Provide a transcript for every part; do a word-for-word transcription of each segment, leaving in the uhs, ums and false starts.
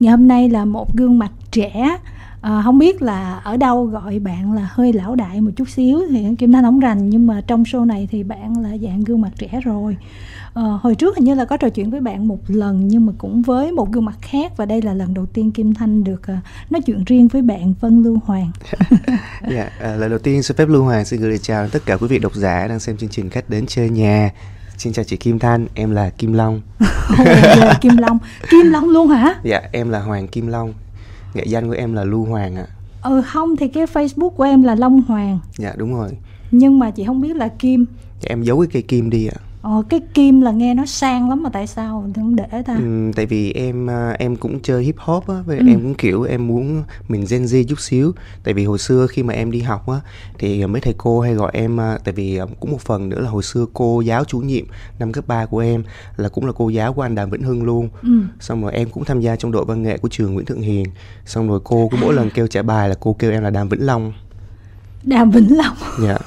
Ngày hôm nay là một gương mặt trẻ, à, không biết là ở đâu gọi bạn là hơi lão đại một chút xíu thì Kim Thanh không rành, nhưng mà trong show này thì bạn là dạng gương mặt trẻ rồi. À, hồi trước hình như là có trò chuyện với bạn một lần nhưng mà cũng với một gương mặt khác, và đây là lần đầu tiên Kim Thanh được uh, nói chuyện riêng với bạn Vân Lưu Hoàng. Dạ, yeah, lần đầu tiên xin phép Lưu Hoàng xin gửi lời chào tất cả quý vị độc giả đang xem chương trình Khách Đến Chơi Nhà. Xin chào chị Kim Thanh, em là Kim Long. Kim Long, Kim Long luôn hả? Dạ, em là Hoàng Kim Long. Nghệ danh của em là Lưu Hoàng ạ. À. Ừ không, thì cái Facebook của em là Long Hoàng. Dạ đúng rồi. Nhưng mà chị không biết là Kim. Dạ, em giấu cái cây kim đi ạ. À. Ờ, cái kim là nghe nó sang lắm mà tại sao mình không để ta? Ừ, tại vì em em cũng chơi hip hop á, với ừ. em cũng kiểu em muốn mình Gen Z chút xíu. Tại vì hồi xưa khi mà em đi học á thì mấy thầy cô hay gọi em, tại vì cũng một phần nữa là hồi xưa cô giáo chủ nhiệm năm cấp ba của em là cũng là cô giáo của anh Đàm Vĩnh Hưng luôn. Ừ. Xong rồi em cũng tham gia trong đội văn nghệ của trường Nguyễn Thượng Hiền. Xong rồi cô cứ mỗi lần kêu trả bài là cô kêu em là Đàm Vĩnh Long. Đàm Vĩnh Long. Dạ. Yeah.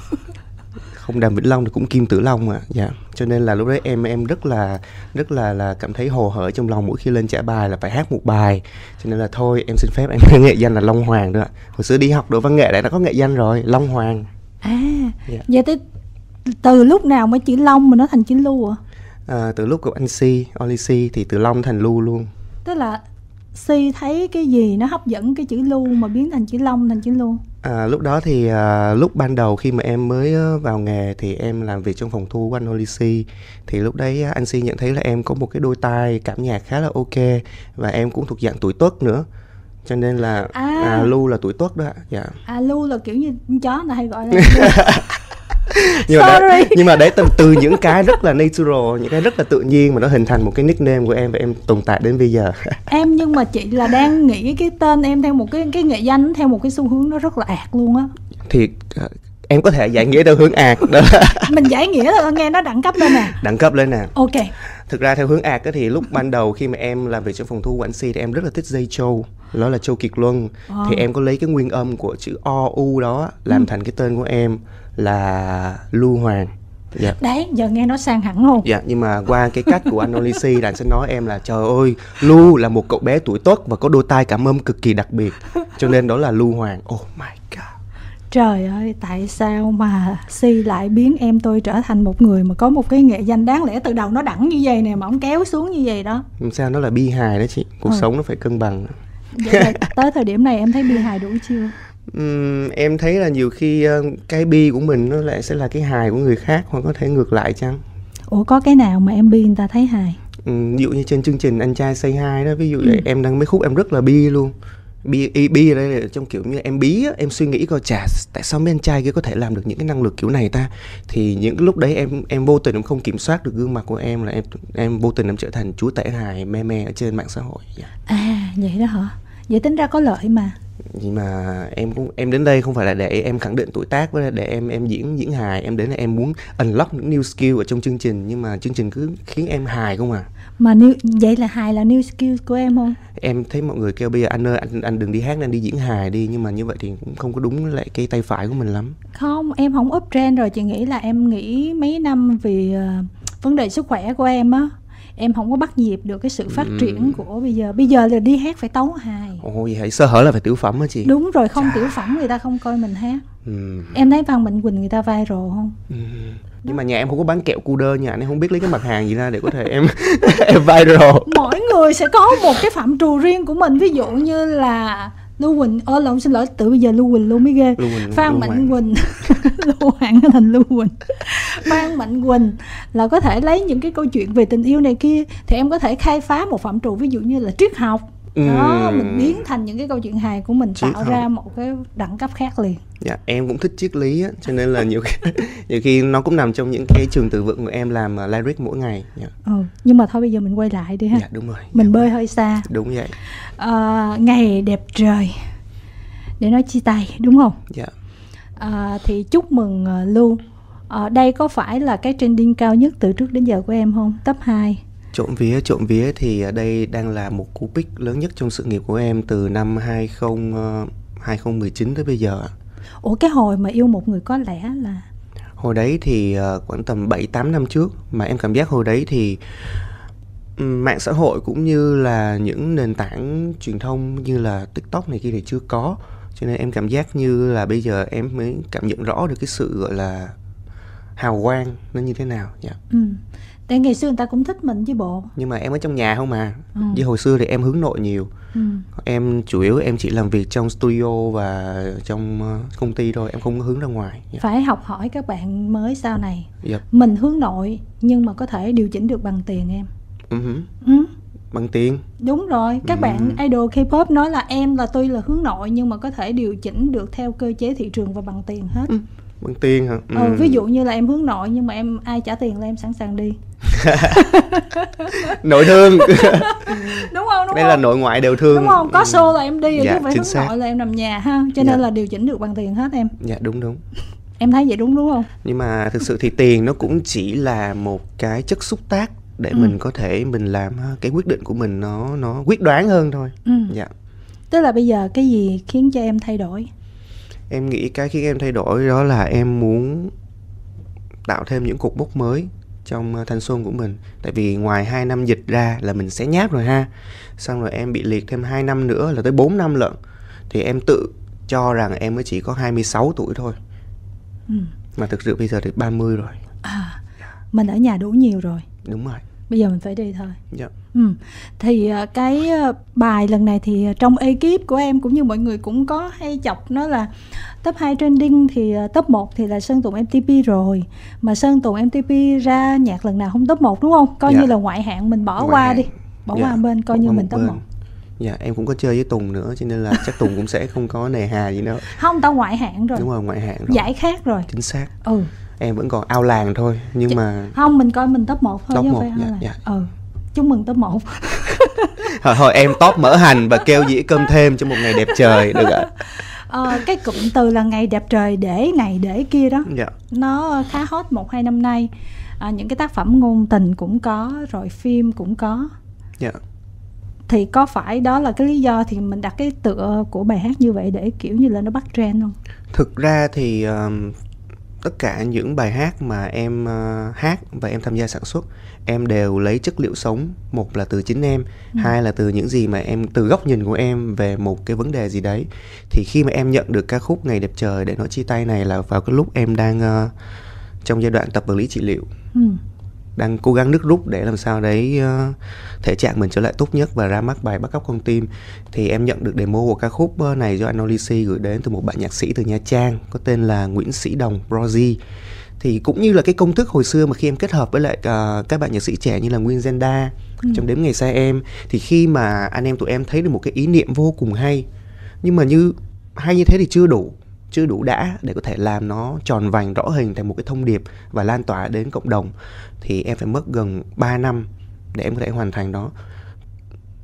Không, Đàm Vĩnh Long thì cũng Kim Tử Long ạ. Dạ. Cho nên là lúc đấy em em rất là rất là là cảm thấy hồ hởi trong lòng mỗi khi lên trả bài là phải hát một bài. Cho nên là thôi em xin phép em có nghệ danh là Long Hoàng đó ạ. Hồi xưa đi học đội văn nghệ đã có nghệ danh rồi, Long Hoàng. À. Dạ. Vậy tới từ lúc nào mới chữ Long mà nó thành chữ Lưu ạ? À? À, từ lúc gặp anh Si, Oli Si thì từ Long thành Lưu luôn. Tức là Si thấy cái gì nó hấp dẫn cái chữ Lưu mà biến thành chữ Long thành chữ Lưu. À, lúc đó thì à, lúc ban đầu khi mà em mới vào nghề thì em làm việc trong phòng thu của anh Oli Si. Thì lúc đấy anh Si nhận thấy là em có một cái đôi tai cảm nhạc khá là ok. Và em cũng thuộc dạng tuổi Tuất nữa. Cho nên là à. À, Lưu là tuổi Tuất đó ạ. Yeah. À, Lưu là kiểu như chó là hay gọi là nhưng, mà đấy, nhưng mà đấy từ, từ những cái rất là natural, những cái rất là tự nhiên mà nó hình thành một cái nickname của em và em tồn tại đến bây giờ. Em, nhưng mà chị là đang nghĩ cái tên em theo một cái cái nghệ danh theo một cái xu hướng nó rất là ạt luôn á. Thì em có thể giải nghĩa theo hướng ạt đó. Mình giải nghĩa là nghe nó đẳng cấp lên nè. Đẳng cấp lên nè. Ok. Thực ra theo hướng ạt thì lúc ban đầu khi mà em làm việc trong phòng thu của anh Si thì em rất là thích dây châu, đó là Châu Kiệt Luân. Wow. Thì em có lấy cái nguyên âm của chữ o u đó làm ừ. thành cái tên của em là Lưu Hoàng. Dạ. Đấy, giờ nghe nó sang hẳn luôn. Dạ, nhưng mà qua cái cách của anh Oli Si là sẽ nói em là trời ơi, Lưu là một cậu bé tuổi Tuất và có đôi tai cảm âm cực kỳ đặc biệt, cho nên đó là Lưu Hoàng. Oh my god. Trời ơi, tại sao mà Si lại biến em tôi trở thành một người mà có một cái nghệ danh đáng lẽ từ đầu nó đẳng như vậy nè mà ông kéo xuống như vậy đó. Làm sao nó là bi hài đó chị, cuộc ừ. sống nó phải cân bằng. Vậy là tới thời điểm này em thấy bi hài đủ chưa? Uhm, em thấy là nhiều khi cái bi của mình nó lại sẽ là cái hài của người khác, hoặc có thể ngược lại chăng? Ủa có cái nào mà em bi người ta thấy hài? Uhm, ví dụ như trên chương trình Anh Trai Say Hi đó, ví dụ ừ. em đang mấy khúc em rất là bi luôn. Bi, bi ở đây là trong kiểu như em bí á, em suy nghĩ coi chả tại sao mấy anh trai kia có thể làm được những cái năng lực kiểu này ta. Thì những lúc đấy em em vô tình em không kiểm soát được gương mặt của em là em em vô tình em trở thành chúa tể hài me me ở trên mạng xã hội. Yeah. À vậy đó hả? Vậy tính ra có lợi mà. Nhưng mà em cũng em đến đây không phải là để em khẳng định tuổi tác với để em em diễn diễn hài, em đến là em muốn unlock những new skill ở trong chương trình, nhưng mà chương trình cứ khiến em hài không à. Mà new, vậy là hài là new skill của em không? Em thấy mọi người kêu bây giờ anh ơi anh anh đừng đi hát nên đi diễn hài đi, nhưng mà như vậy thì cũng không có đúng lại cái tay phải của mình lắm. Không, em không up trend rồi, chị nghĩ là em nghĩ mấy năm vì uh, vấn đề sức khỏe của em á. Em không có bắt nhịp được cái sự phát ừ. triển của bây giờ. Bây giờ là đi hát phải tấu hài. Ồ vậy hãy sơ hở là phải tiểu phẩm hả chị? Đúng rồi, không Chà. tiểu phẩm người ta không coi mình hát. ừ. Em thấy Phan Mạnh Quỳnh người ta viral không? ừ. Nhưng mà nhà em không có bán kẹo cu đơ, nhà anh không biết lấy cái mặt hàng gì ra để có thể em em viral. Mỗi người sẽ có một cái phạm trù riêng của mình. Ví dụ như là Lưu Quỳnh, ơ lộn xin lỗi, từ bây giờ Lưu Quỳnh luôn mới ghê. Quỳnh, Phan Mạnh Quỳnh, Lưu Hoàng thành Lưu Quỳnh. Phan Mạnh Quỳnh là có thể lấy những cái câu chuyện về tình yêu này kia, thì em có thể khai phá một phạm trù ví dụ như là triết học. Đó, ừ. mình biến thành những cái câu chuyện hài của mình, triết tạo học. Ra một cái đẳng cấp khác liền. Dạ, em cũng thích triết lý á, cho nên là nhiều khi, nhiều khi nó cũng nằm trong những cái trường từ vựng của em làm lyric mỗi ngày. Dạ. Ừ, nhưng mà thôi bây giờ mình quay lại đi ha. Dạ, đúng rồi. Mình dạ. bơi hơi xa. Đúng vậy. À, ngày đẹp trời để nói chia tay, đúng không? Dạ. À, thì chúc mừng uh, Lưu. À, đây có phải là cái trending cao nhất từ trước đến giờ của em không? Top hai. Trộm vía, trộm vía thì đây đang là một cú pick lớn nhất trong sự nghiệp của em từ năm hai không một chín tới bây giờ. Ủa cái hồi mà yêu một người có lẽ là? Hồi đấy thì khoảng tầm bảy tám năm trước, mà em cảm giác hồi đấy thì mạng xã hội cũng như là những nền tảng truyền thông như là TikTok này kia thì chưa có, cho nên em cảm giác như là bây giờ em mới cảm nhận rõ được cái sự gọi là hào quang nó như thế nào. Dạ. Ừ. Tại ngày xưa người ta cũng thích mình chứ bộ. Nhưng mà em ở trong nhà không mà. Ừ. Vì hồi xưa thì em hướng nội nhiều. Ừ. Em chủ yếu em chỉ làm việc trong studio và trong công ty thôi, em không có hướng ra ngoài. Dạ. Phải học hỏi các bạn mới sau này. Dạ. Mình hướng nội nhưng mà có thể điều chỉnh được bằng tiền em. Uh-huh. Ừ. Bằng tiền. Đúng rồi, các uh-huh. bạn idol K-pop nói là em là tuy là hướng nội nhưng mà có thể điều chỉnh được theo cơ chế thị trường và bằng tiền hết. Uh-huh. Bằng tiền hả? Ừ. Ừ, ví dụ như là em hướng nội nhưng mà em ai trả tiền là em sẵn sàng đi. Nội thương. Đúng không? Đúng Đây không? Là nội ngoại đều thương. Đúng không? Có show là em đi, dạ, chứ phải hướng xác. Nội là em nằm nhà ha. Cho dạ. nên là điều chỉnh được bằng tiền hết em. Dạ đúng đúng. Em thấy vậy đúng đúng không? Nhưng mà thực sự thì tiền nó cũng chỉ là một cái chất xúc tác để ừ. mình có thể mình làm cái quyết định của mình nó nó quyết đoán hơn thôi. Ừ. Dạ. Tức là bây giờ cái gì khiến cho em thay đổi? Em nghĩ cái khiến em thay đổi đó là em muốn tạo thêm những cột mốc mới trong thanh xuân của mình. Tại vì ngoài hai năm dịch ra là mình sẽ nháp rồi ha. Xong rồi em bị liệt thêm hai năm nữa là tới bốn năm lận. Thì em tự cho rằng em mới chỉ có hai mươi sáu tuổi thôi. Ừ. Mà thực sự bây giờ thì ba mươi rồi. À, mình ở nhà đủ nhiều rồi. Đúng rồi. Bây giờ mình phải đi thôi. Dạ. Ừ. Thì cái bài lần này thì trong ekip của em cũng như mọi người cũng có hay chọc nó là top hai trending thì top một thì là Sơn Tùng em tê pê rồi. Mà Sơn Tùng em tê pê ra nhạc lần nào không top một đúng không? Coi dạ. như là ngoại hạng mình bỏ ngoại qua hạng. đi. Bỏ dạ. qua bên coi bỏ như mình top một. Dạ em cũng có chơi với Tùng nữa cho nên là chắc Tùng cũng sẽ không có nề hà gì nữa. Không, tao ngoại hạng rồi. Đúng rồi, ngoại hạng rồi. Giải khác rồi. Chính xác. Ừ. Em vẫn còn ao làng thôi nhưng Ch- mà không, mình coi mình top một thôi. Top một phải dạ, dạ. Ừ. Chúc mừng top một. Hồi, hồi em top mỡ hành và kêu dĩa cơm thêm cho một ngày đẹp trời được ạ. Ờ, cái cụm từ là ngày đẹp trời để này để kia đó dạ. nó khá hot một hai năm nay. À, những cái tác phẩm ngôn tình cũng có rồi, phim cũng có dạ. Thì có phải đó là cái lý do thì mình đặt cái tựa của bài hát như vậy để kiểu như là nó bắt trend không? Thực ra thì um... tất cả những bài hát mà em uh, hát và em tham gia sản xuất, em đều lấy chất liệu sống. Một là từ chính em, ừ. hai là từ những gì mà em, từ góc nhìn của em về một cái vấn đề gì đấy. Thì khi mà em nhận được ca khúc Ngày Đẹp Trời Để Nói Chia Tay này là vào cái lúc em đang uh, trong giai đoạn tập vật lý trị liệu. Ừ. Đang cố gắng nước rút để làm sao đấy uh, thể trạng mình trở lại tốt nhất và ra mắt bài Bắt Cóc Con Tim. Thì em nhận được demo của ca khúc này do Anolisi gửi đến từ một bạn nhạc sĩ từ Nha Trang có tên là Nguyễn Sĩ Đồng Brozy. Thì cũng như là cái công thức hồi xưa mà khi em kết hợp với lại uh, các bạn nhạc sĩ trẻ như là Nguyên Zenda ừ. trong Đếm Ngày Xa Em. Thì khi mà anh em tụi em thấy được một cái ý niệm vô cùng hay, nhưng mà như hay như thế thì chưa đủ chưa đủ đã để có thể làm nó tròn vành rõ hình thành một cái thông điệp và lan tỏa đến cộng đồng. Thì em phải mất gần ba năm để em có thể hoàn thành nó.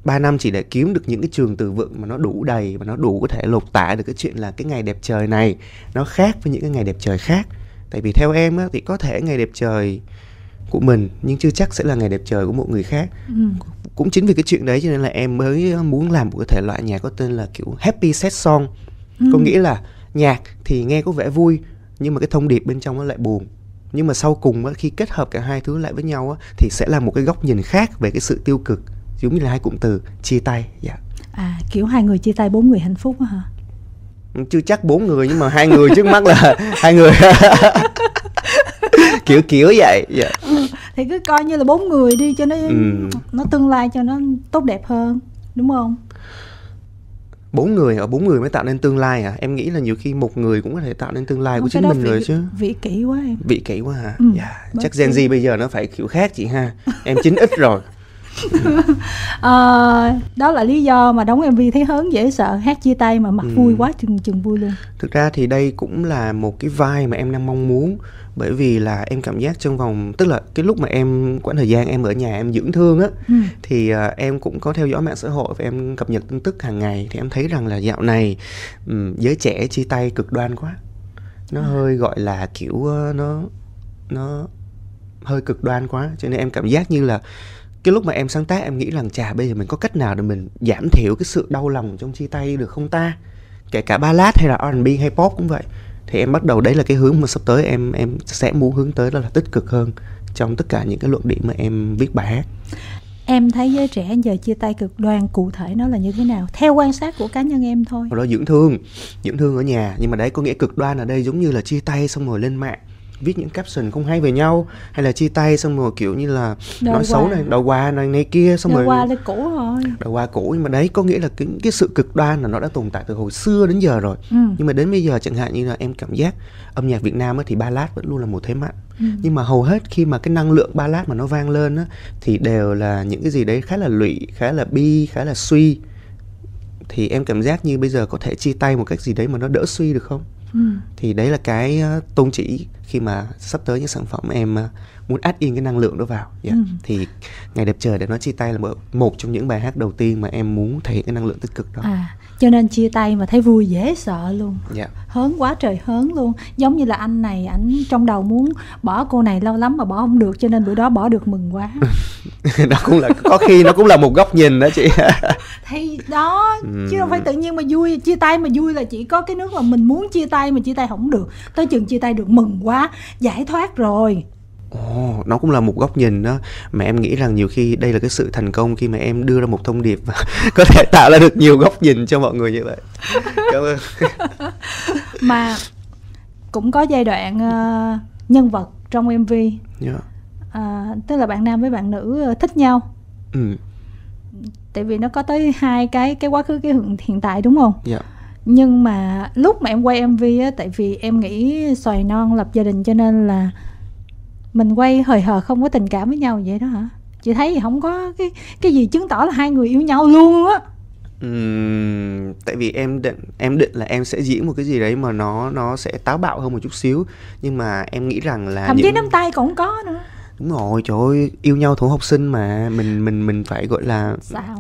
Ba năm chỉ để kiếm được những cái trường từ vựng mà nó đủ đầy và nó đủ có thể lột tả được cái chuyện là cái ngày đẹp trời này nó khác với những cái ngày đẹp trời khác. Tại vì theo em á, thì có thể ngày đẹp trời của mình nhưng chưa chắc sẽ là ngày đẹp trời của một người khác. Ừ. Cũng chính vì cái chuyện đấy cho nên là em mới muốn làm một cái thể loại nhạc có tên là kiểu happy sad song. Ừ. Có nghĩa là nhạc thì nghe có vẻ vui nhưng mà cái thông điệp bên trong nó lại buồn. Nhưng mà sau cùng á, khi kết hợp cả hai thứ lại với nhau á, thì sẽ là một cái góc nhìn khác về cái sự tiêu cực. Giống như là hai cụm từ chia tay dạ. À kiểu hai người chia tay bốn người hạnh phúc á hả? Chưa chắc bốn người nhưng mà hai người trước mắt là hai người. Kiểu kiểu vậy dạ. Ừ, thì cứ coi như là bốn người đi cho nó ừ. nó tương lai cho nó tốt đẹp hơn đúng không? Bốn người ở bốn người mới tạo nên tương lai à? Em nghĩ là nhiều khi một người cũng có thể tạo nên tương lai không, của chính mình vị, rồi chứ. Vị kỷ quá em. Vị kỷ quá hả? Ừ, yeah. Chắc Gen Z bây giờ nó phải kiểu khác chị ha. Em chín x rồi. À, đó là lý do mà đóng em vê thấy hớn dễ sợ, hát chia tay mà mặt ừ. vui quá chừng chừng vui luôn. Thực ra thì đây cũng là một cái vibe mà em đang mong muốn. Bởi vì là em cảm giác trong vòng, tức là cái lúc mà em quãng thời gian em ở nhà em dưỡng thương á ừ. thì uh, em cũng có theo dõi mạng xã hội và em cập nhật tin tức hàng ngày. Thì em thấy rằng là dạo này um, giới trẻ chia tay cực đoan quá. Nó à. hơi gọi là kiểu uh, nó nó hơi cực đoan quá. Cho nên em cảm giác như là cái lúc mà em sáng tác em nghĩ rằng chà bây giờ mình có cách nào để mình giảm thiểu cái sự đau lòng trong chia tay được không ta? Kể cả ballad hay là R and B hay pop cũng vậy. Thì em bắt đầu đấy là cái hướng mà sắp tới em em sẽ muốn hướng tới, đó là tích cực hơn trong tất cả những cái luận điểm mà em viết bài hát. Em thấy giới trẻ giờ chia tay cực đoan, cụ thể nó là như thế nào? Theo quan sát của cá nhân em thôi. Đó, dưỡng thương, dưỡng thương ở nhà. Nhưng mà đấy có nghĩa cực đoan ở đây giống như là chia tay xong rồi lên mạng viết những caption không hay về nhau, hay là chia tay xong rồi kiểu như là đầu nói xấu này, đầu qua này, này kia xong đầu rồi. Đầu qua là cũ rồi. Đầu qua cũ, nhưng mà đấy có nghĩa là cái, cái sự cực đoan là nó đã tồn tại từ hồi xưa đến giờ rồi. Ừ. Nhưng mà đến bây giờ chẳng hạn như là em cảm giác âm nhạc Việt Nam ấy, thì ballad vẫn luôn là một thế mạnh. Ừ. Nhưng mà hầu hết khi mà cái năng lượng ballad mà nó vang lên á, thì đều là những cái gì đấy khá là lụy, khá là bi, khá là suy. Thì em cảm giác như bây giờ có thể chia tay một cách gì đấy mà nó đỡ suy được không? Ừ. Thì đấy là cái tôn chỉ khi mà sắp tới những sản phẩm em muốn add in cái năng lượng đó vào. Yeah. Ừ. Thì Ngày Đẹp Trời Để Nói Chia Tay là một trong những bài hát đầu tiên mà em muốn thể hiện cái năng lượng tích cực đó. À, cho nên chia tay mà thấy vui dễ sợ luôn. Yeah. Hớn quá trời hớn luôn. Giống như là anh này, ảnh trong đầu muốn bỏ cô này lâu lắm mà bỏ không được, cho nên bữa đó bỏ được mừng quá. Đó cũng là, có khi nó cũng là một góc nhìn đó chị. Thì đó, ừ. chứ không phải tự nhiên mà vui. Chia tay mà vui là chỉ có cái nước mà mình muốn chia tay mà chia tay không được, tới chừng chia tay được mừng quá, giải thoát rồi. Ồ, oh, nó cũng là một góc nhìn đó. Mà em nghĩ rằng nhiều khi đây là cái sự thành công khi mà em đưa ra một thông điệp và có thể tạo ra được nhiều góc nhìn cho mọi người như vậy. Cảm ơn. Mà cũng có giai đoạn uh, nhân vật trong em vê, yeah. uh, tức là bạn nam với bạn nữ thích nhau. Ừ. Tại vì nó có tới hai cái cái quá khứ, cái hiện tại, đúng không? Dạ. Yeah. Nhưng mà lúc mà em quay em vê á, tại vì em nghĩ xoài non lập gia đình cho nên là mình quay hời hờ, không có tình cảm với nhau vậy đó hả? Chị thấy thì không có cái cái gì chứng tỏ là hai người yêu nhau luôn á. Uhm, tại vì em định em định là em sẽ diễn một cái gì đấy mà nó nó sẽ táo bạo hơn một chút xíu, nhưng mà em nghĩ rằng là thậm chí những... nắm tay cũng có nữa. Đúng rồi, trời ơi, yêu nhau thuở học sinh mà mình mình mình phải gọi là sao?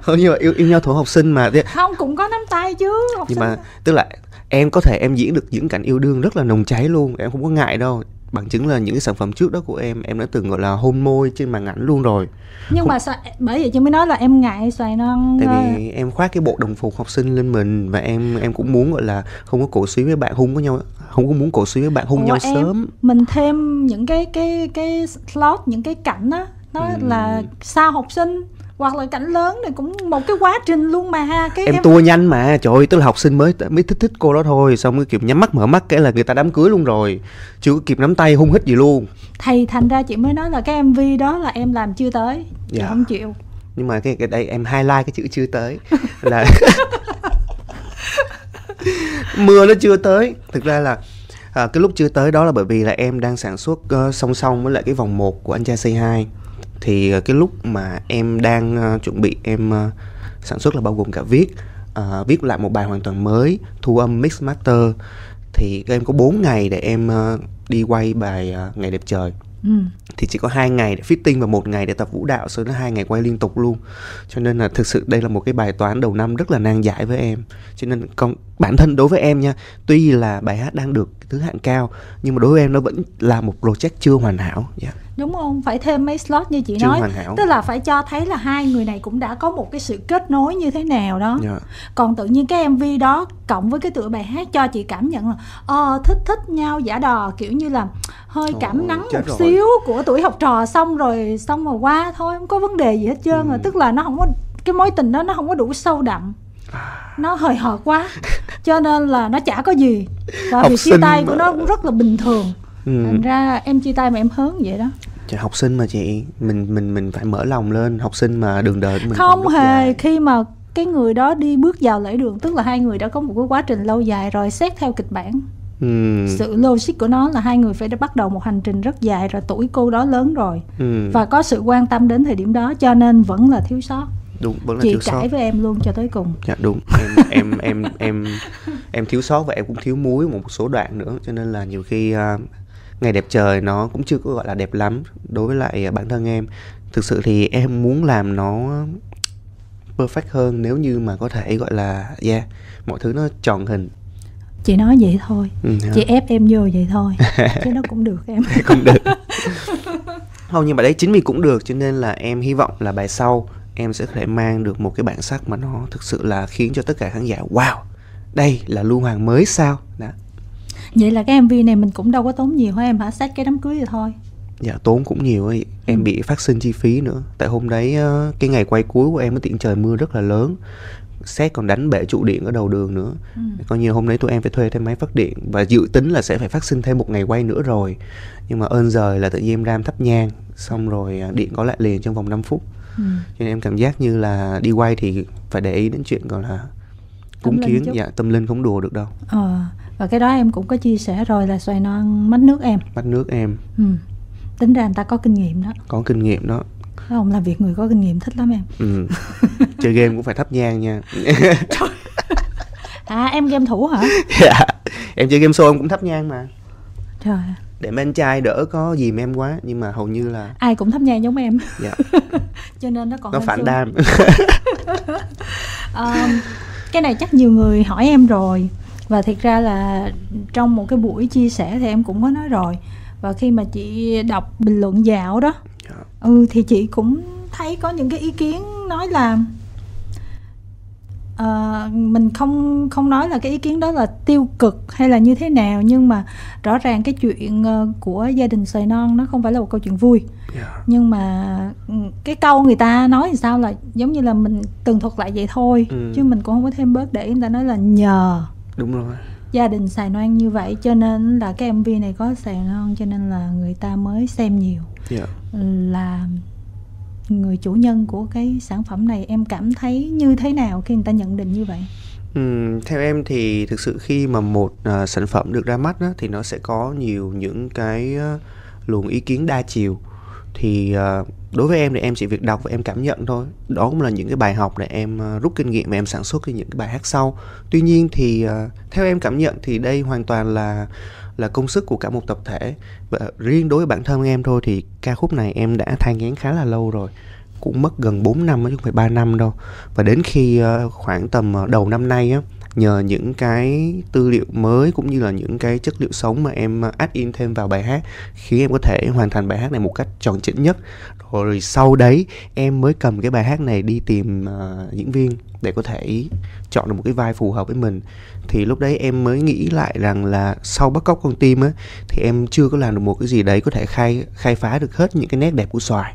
Không, nhưng mà yêu, yêu nhau thuở học sinh mà. Không, cũng có nắm tay chứ học. Nhưng sinh mà tức là em có thể em diễn được những cảnh yêu đương rất là nồng cháy luôn, em không có ngại đâu. Bằng chứng là những cái sản phẩm trước đó của em, em đã từng gọi là hôn môi trên màn ảnh luôn rồi. Nhưng không... mà sao, bởi vậy chứ mới nói là em ngại xoài non. Tại ơi. Vì em khoác cái bộ đồng phục học sinh lên mình. Và em em cũng muốn gọi là không có cổ suý với bạn hung với nhau, không có muốn cổ suý với bạn hung. Ủa nhau em, sớm mình thêm những cái cái cái slot, những cái cảnh đó, nó ừ. là sao học sinh hoặc là cảnh lớn này cũng một cái quá trình luôn mà ha. Cái em, em tua nhanh mà, trời ơi, tức là học sinh mới mới thích thích cô đó thôi, xong cái kiểu nhắm mắt mở mắt cái là người ta đám cưới luôn rồi, chưa có kịp nắm tay hung hít gì luôn. Thì thành ra chị mới nói là cái em vê đó là em làm chưa tới. Chị dạ. không chịu. Nhưng mà cái, cái đây em highlight cái chữ chưa tới là mưa nó chưa tới. Thực ra là à, cái lúc chưa tới đó là bởi vì là em đang sản xuất uh, song song với lại cái vòng một của Anh Trai Say Hi. Thì cái lúc mà em đang uh, chuẩn bị em uh, sản xuất là bao gồm cả viết uh, viết lại một bài hoàn toàn mới, thu âm mix master. Thì em có bốn ngày để em uh, đi quay bài uh, Ngày Đẹp Trời. Ừ. Thì chỉ có hai ngày để fitting và một ngày để tập vũ đạo, sau đó hai ngày quay liên tục luôn. Cho nên là thực sự đây là một cái bài toán đầu năm rất là nan giải với em. Cho nên còn bản thân đối với em nha, tuy là bài hát đang được thứ hạng cao, nhưng mà đối với em nó vẫn là một project chưa hoàn hảo. Yeah. Đúng không? Phải thêm mấy slot như chị chưa nói hoàn hảo. Tức là phải cho thấy là hai người này cũng đã có một cái sự kết nối như thế nào đó. Yeah. Còn tự nhiên cái em vê đó cộng với cái tựa bài hát cho chị cảm nhận là ờ, thích thích nhau giả đò, kiểu như là hơi cảm nắng một rồi. Xíu của tuổi học trò, xong rồi xong rồi qua thôi, không có vấn đề gì hết trơn. Ừ. Rồi tức là nó không có, cái mối tình đó nó không có đủ sâu đậm, nó hời hợt quá cho nên là nó chả có gì. Và việc chia tay mà. Của nó cũng rất là bình thường. Ừ. Thành ra em chia tay mà em hớn vậy đó. Trời, học sinh mà chị, mình mình mình phải mở lòng lên, học sinh mà đường đời của mình không hề dài. Khi mà cái người đó đi bước vào lễ đường, tức là hai người đã có một cái quá trình lâu dài rồi, xét theo kịch bản. Ừ. Sự logic của nó là hai người phải đã bắt đầu một hành trình rất dài rồi, tuổi cô đó lớn rồi. Ừ. Và có sự quan tâm đến thời điểm đó, cho nên vẫn là thiếu sót. Đúng, vẫn là chị thiếu cãi sót. Với em luôn cho tới cùng. Dạ đúng, em em em em em thiếu sót và em cũng thiếu muối một số đoạn nữa, cho nên là nhiều khi uh, Ngày Đẹp Trời nó cũng chưa có gọi là đẹp lắm đối với lại bản thân em. Thực sự thì em muốn làm nó perfect hơn, nếu như mà có thể gọi là yeah, mọi thứ nó tròn hình. Chị nói vậy thôi, ừ, chị ép em vô vậy thôi, chứ nó cũng được em. Cũng được. Không, nhưng mà đấy chính vì cũng được, cho nên là em hy vọng là bài sau em sẽ có thể mang được một cái bản sắc mà nó thực sự là khiến cho tất cả khán giả wow, đây là Lưu Hoàng mới sao? Đó. Vậy là cái em vê này mình cũng đâu có tốn nhiều hả em hả? Xét cái đám cưới rồi thôi. Dạ tốn cũng nhiều ấy. Em ừ. bị phát sinh chi phí nữa. Tại hôm đấy cái ngày quay cuối của em có tiện trời mưa rất là lớn, sét còn đánh bể trụ điện ở đầu đường nữa. ừ. Coi như hôm đấy tụi em phải thuê thêm máy phát điện, và dự tính là sẽ phải phát sinh thêm một ngày quay nữa rồi. Nhưng mà ơn giời là tự nhiên em ram thắp nhang, xong rồi điện có lại liền trong vòng năm phút. ừ. Cho nên em cảm giác như là đi quay thì phải để ý đến chuyện gọi là cúng kiến, dạ, tâm linh không đùa được đâu. Ờ, và cái đó em cũng có chia sẻ rồi là xoài non mách nước em. Mách nước em. Ừ. Tính ra người ta có kinh nghiệm đó. Có kinh nghiệm đó. Không, làm việc người có kinh nghiệm thích lắm em. Ừ. Chơi game cũng phải thắp nhang nha. À, em game thủ hả? Dạ. Em chơi game show em cũng thắp nhang mà. Trời. Để mấy anh trai đỡ có dìm em quá, nhưng mà hầu như là ai cũng thắp nhang giống em. Dạ. Cho nên nó còn nó phản đam. um, Cái này chắc nhiều người hỏi em rồi. Và thật ra là trong một cái buổi chia sẻ thì em cũng có nói rồi. Và khi mà chị đọc bình luận dạo đó, yeah. ừ, thì chị cũng thấy có những cái ý kiến nói là uh, mình không không nói là cái ý kiến đó là tiêu cực hay là như thế nào, nhưng mà rõ ràng cái chuyện của gia đình Xoài Non nó không phải là một câu chuyện vui. yeah. Nhưng mà cái câu người ta nói thì sao là giống như là mình tường thuật lại vậy thôi, ừ. chứ mình cũng không có thêm bớt để người ta nói là nhờ. Đúng rồi. Gia đình Xoài Non như vậy cho nên là cái em vê này có Xoài Non cho nên là người ta mới xem nhiều. yeah. Là người chủ nhân của cái sản phẩm này em cảm thấy như thế nào khi người ta nhận định như vậy? Ừ, theo em thì thực sự khi mà một uh, sản phẩm được ra mắt á, thì nó sẽ có nhiều những cái uh, luồng ý kiến đa chiều. Thì uh, đối với em thì em chỉ việc đọc và em cảm nhận thôi. Đó cũng là những cái bài học để em uh, rút kinh nghiệm và em sản xuất những cái bài hát sau. Tuy nhiên thì uh, theo em cảm nhận thì đây hoàn toàn là là công sức của cả một tập thể. Và riêng đối với bản thân em thôi thì ca khúc này em đã thai nghén khá là lâu rồi, cũng mất gần bốn năm chứ không phải ba năm đâu. Và đến khi uh, khoảng tầm đầu năm nay á, nhờ những cái tư liệu mới cũng như là những cái chất liệu sống mà em add in thêm vào bài hát, khiến em có thể hoàn thành bài hát này một cách tròn chỉnh nhất. Rồi sau đấy em mới cầm cái bài hát này đi tìm uh, diễn viên để có thể chọn được một cái vai phù hợp với mình. Thì lúc đấy em mới nghĩ lại rằng là sau Bắt Cóc Con Tim á, thì em chưa có làm được một cái gì đấy có thể khai, khai phá được hết những cái nét đẹp của Xoài.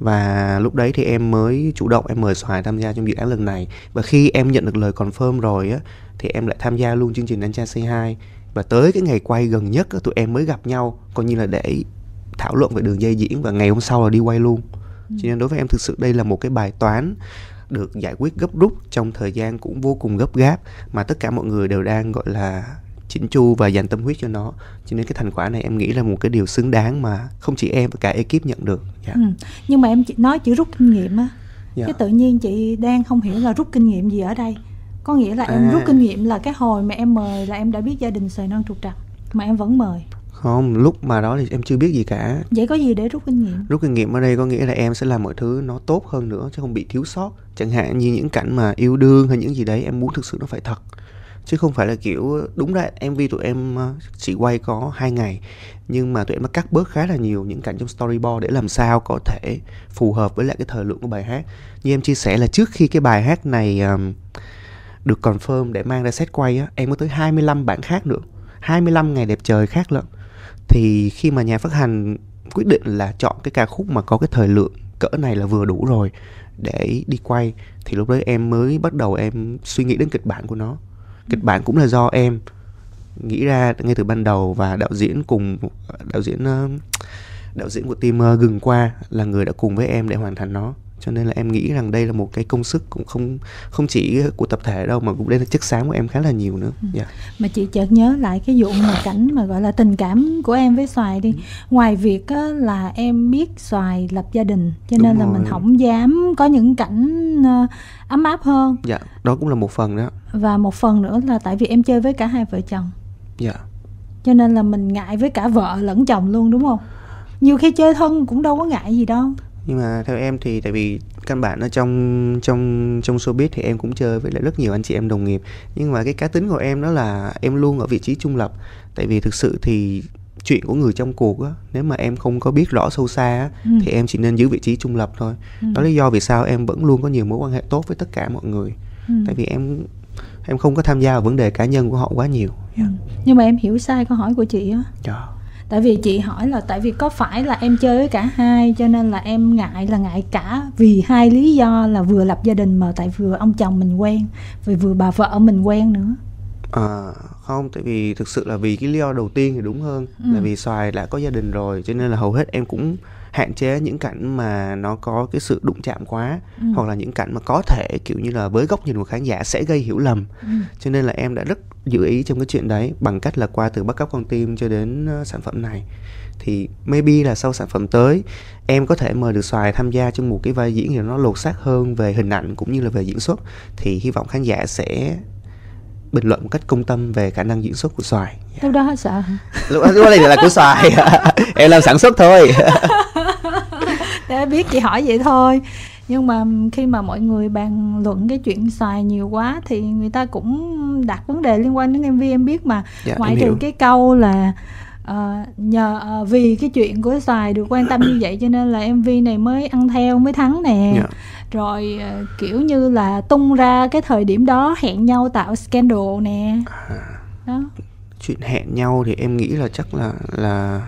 Và lúc đấy thì em mới chủ động em mời Xoài tham gia trong dự án lần này. Và khi em nhận được lời confirm rồi á, thì em lại tham gia luôn chương trình Anh Trai Say Hi. Và tới cái ngày quay gần nhất á, tụi em mới gặp nhau, coi như là để thảo luận về đường dây diễn. Và ngày hôm sau là đi quay luôn. ừ. Cho nên đối với em thực sự đây là một cái bài toán được giải quyết gấp rút trong thời gian cũng vô cùng gấp gáp, mà tất cả mọi người đều đang gọi là chỉnh chu và dành tâm huyết cho nó. Cho nên cái thành quả này em nghĩ là một cái điều xứng đáng mà không chỉ em mà cả ekip nhận được. yeah. ừ. Nhưng mà em chỉ nói chữ rút kinh nghiệm á, yeah. chứ tự nhiên chị đang không hiểu là rút kinh nghiệm gì ở đây. Có nghĩa là à. em rút kinh nghiệm là cái hồi mà em mời là em đã biết gia đình Xoài Non trục trặc mà em vẫn mời. Không, lúc mà đó thì em chưa biết gì cả. Vậy có gì để rút kinh nghiệm? Rút kinh nghiệm ở đây có nghĩa là em sẽ làm mọi thứ nó tốt hơn nữa, chứ không bị thiếu sót. Chẳng hạn như những cảnh mà yêu đương hay những gì đấy, em muốn thực sự nó phải thật, chứ không phải là kiểu. Đúng ra em vê tụi em chỉ quay có hai ngày, nhưng mà tụi em đã cắt bớt khá là nhiều những cảnh trong storyboard để làm sao có thể phù hợp với lại cái thời lượng của bài hát. Như em chia sẻ là trước khi cái bài hát này um, được confirm để mang ra set quay á, em có tới hai mươi lăm bản khác nữa, hai mươi lăm ngày đẹp trời khác lận. Thì khi mà nhà phát hành quyết định là chọn cái ca khúc mà có cái thời lượng cỡ này là vừa đủ rồi để đi quay, thì lúc đấy em mới bắt đầu em suy nghĩ đến kịch bản của nó. Kịch bản cũng là do em nghĩ ra ngay từ ban đầu, và đạo diễn cùng đạo diễn đạo diễn của team Gừng Qua là người đã cùng với em để hoàn thành nó. Cho nên là em nghĩ rằng đây là một cái công sức cũng không không chỉ của tập thể đâu, mà cũng đây là chất xám của em khá là nhiều nữa. yeah. Mà chị chợt nhớ lại cái vụ mà cảnh mà gọi là tình cảm của em với Xoài đi. Ngoài việc á, là em biết Xoài lập gia đình cho nên Đúng là rồi. Mình không dám có những cảnh uh, ấm áp hơn. Dạ, đó cũng là một phần đó. Và một phần nữa là tại vì em chơi với cả hai vợ chồng. Dạ. Cho nên là mình ngại với cả vợ lẫn chồng luôn đúng không? Nhiều khi chơi thân cũng đâu có ngại gì đâu. Nhưng mà theo em thì tại vì căn bản ở trong trong trong showbiz thì em cũng chơi với lại rất nhiều anh chị em đồng nghiệp. Nhưng mà cái cá tính của em đó là em luôn ở vị trí trung lập. Tại vì thực sự thì chuyện của người trong cuộc á, nếu mà em không có biết rõ sâu xa á, ừ. thì em chỉ nên giữ vị trí trung lập thôi. ừ. Đó là lý do vì sao em vẫn luôn có nhiều mối quan hệ tốt với tất cả mọi người. ừ. Tại vì em em không có tham gia vào vấn đề cá nhân của họ quá nhiều. yeah. ừ. Nhưng mà em hiểu sai câu hỏi của chị á. yeah. Tại vì chị hỏi là tại vì có phải là em chơi với cả hai, cho nên là em ngại là ngại cả vì hai lý do là vừa lập gia đình mà tại vừa ông chồng mình quen, vì vừa bà vợ mình quen nữa. À, không, tại vì thực sự là vì cái lý do đầu tiên thì đúng hơn ừ. là vì Xoài đã có gia đình rồi, cho nên là hầu hết em cũng hạn chế những cảnh mà nó có cái sự đụng chạm quá ừ. hoặc là những cảnh mà có thể kiểu như là với góc nhìn của khán giả sẽ gây hiểu lầm ừ. Cho nên là em đã rất giữ ý trong cái chuyện đấy, bằng cách là qua từ Bắt Cóc Con Tim cho đến sản phẩm này. Thì maybe là sau sản phẩm tới em có thể mời được Xoài tham gia trong một cái vai diễn thì nó lột xác hơn về hình ảnh cũng như là về diễn xuất. Thì hy vọng khán giả sẽ bình luận một cách công tâm về khả năng diễn xuất của Xoài. Yeah. Lúc đó hết sợ. Lúc đó, lúc đó này là của Xoài. Em làm sản xuất thôi. Để biết chị hỏi vậy thôi. Nhưng mà khi mà mọi người bàn luận cái chuyện Xoài nhiều quá thì người ta cũng đặt vấn đề liên quan đến em vê, em biết mà. Yeah, ngoại trừ cái câu là uh, nhờ uh, vì cái chuyện của Xoài được quan tâm như vậy cho nên là em vê này mới ăn theo, mới thắng nè. Yeah. Rồi uh, kiểu như là tung ra cái thời điểm đó hẹn nhau tạo scandal nè. À, đó. Chuyện hẹn nhau thì em nghĩ là chắc là là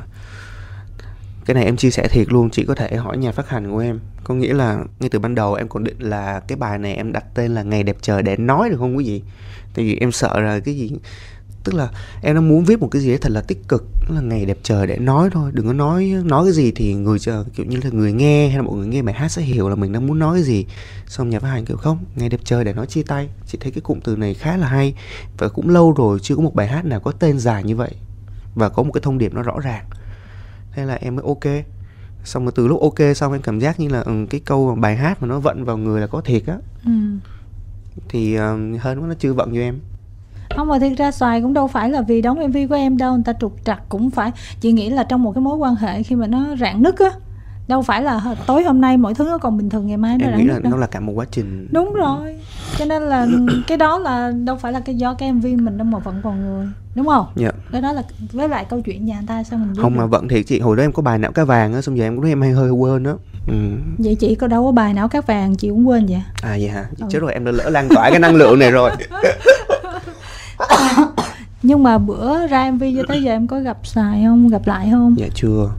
cái này em chia sẻ thiệt luôn, chị có thể hỏi nhà phát hành của em. Có nghĩa là ngay từ ban đầu em còn định là cái bài này em đặt tên là Ngày Đẹp Trời để nói được không quý vị? Tại vì em sợ là cái gì, tức là em nó muốn viết một cái gì đấy thật là tích cực, là Ngày Đẹp Trời để nói thôi, đừng có nói nói cái gì thì người chờ kiểu như là người nghe hay là mọi người nghe bài hát sẽ hiểu là mình đang muốn nói cái gì. Xong nhà phát hành kiểu không, Ngày Đẹp Trời để nói chia tay. Chị thấy cái cụm từ này khá là hay và cũng lâu rồi chưa có một bài hát nào có tên dài như vậy và có một cái thông điệp nó rõ ràng. Thế là em mới ok. Xong rồi từ lúc ok xong em cảm giác như là ừ, cái câu bài hát mà nó vận vào người là có thiệt á ừ. Thì uh, hơn quá nó chưa vận như em. Không, mà thiệt ra Xoài cũng đâu phải là vì đóng em vê của em đâu, người ta trục trặc cũng phải. Chị nghĩ là trong một cái mối quan hệ khi mà nó rạn nứt á, đâu phải là tối hôm nay mọi thứ nó còn bình thường, ngày mai nó em rạn nghĩ nứt là đâu. Nó là cả một quá trình. Đúng rồi, cho nên là cái đó là đâu phải là cái do cái em vê mình đâu mà vẫn còn người, đúng không? Dạ. Cái đó là với lại câu chuyện nhà người ta sao mình biết không được? Mà vẫn thiệt chị, hồi đó em có bài Não Cá Vàng á, xong giờ em cũng thấy em hay hơi quên đó. Ừ. Vậy chị có đâu có bài Não Cá Vàng chị cũng quên vậy? À vậy hả? Ừ. Chứ rồi em đã lỡ lan tỏa cái năng lượng này rồi. Nhưng mà bữa ra em vê cho tới giờ em có gặp Xoài không? Gặp lại không? Dạ chưa.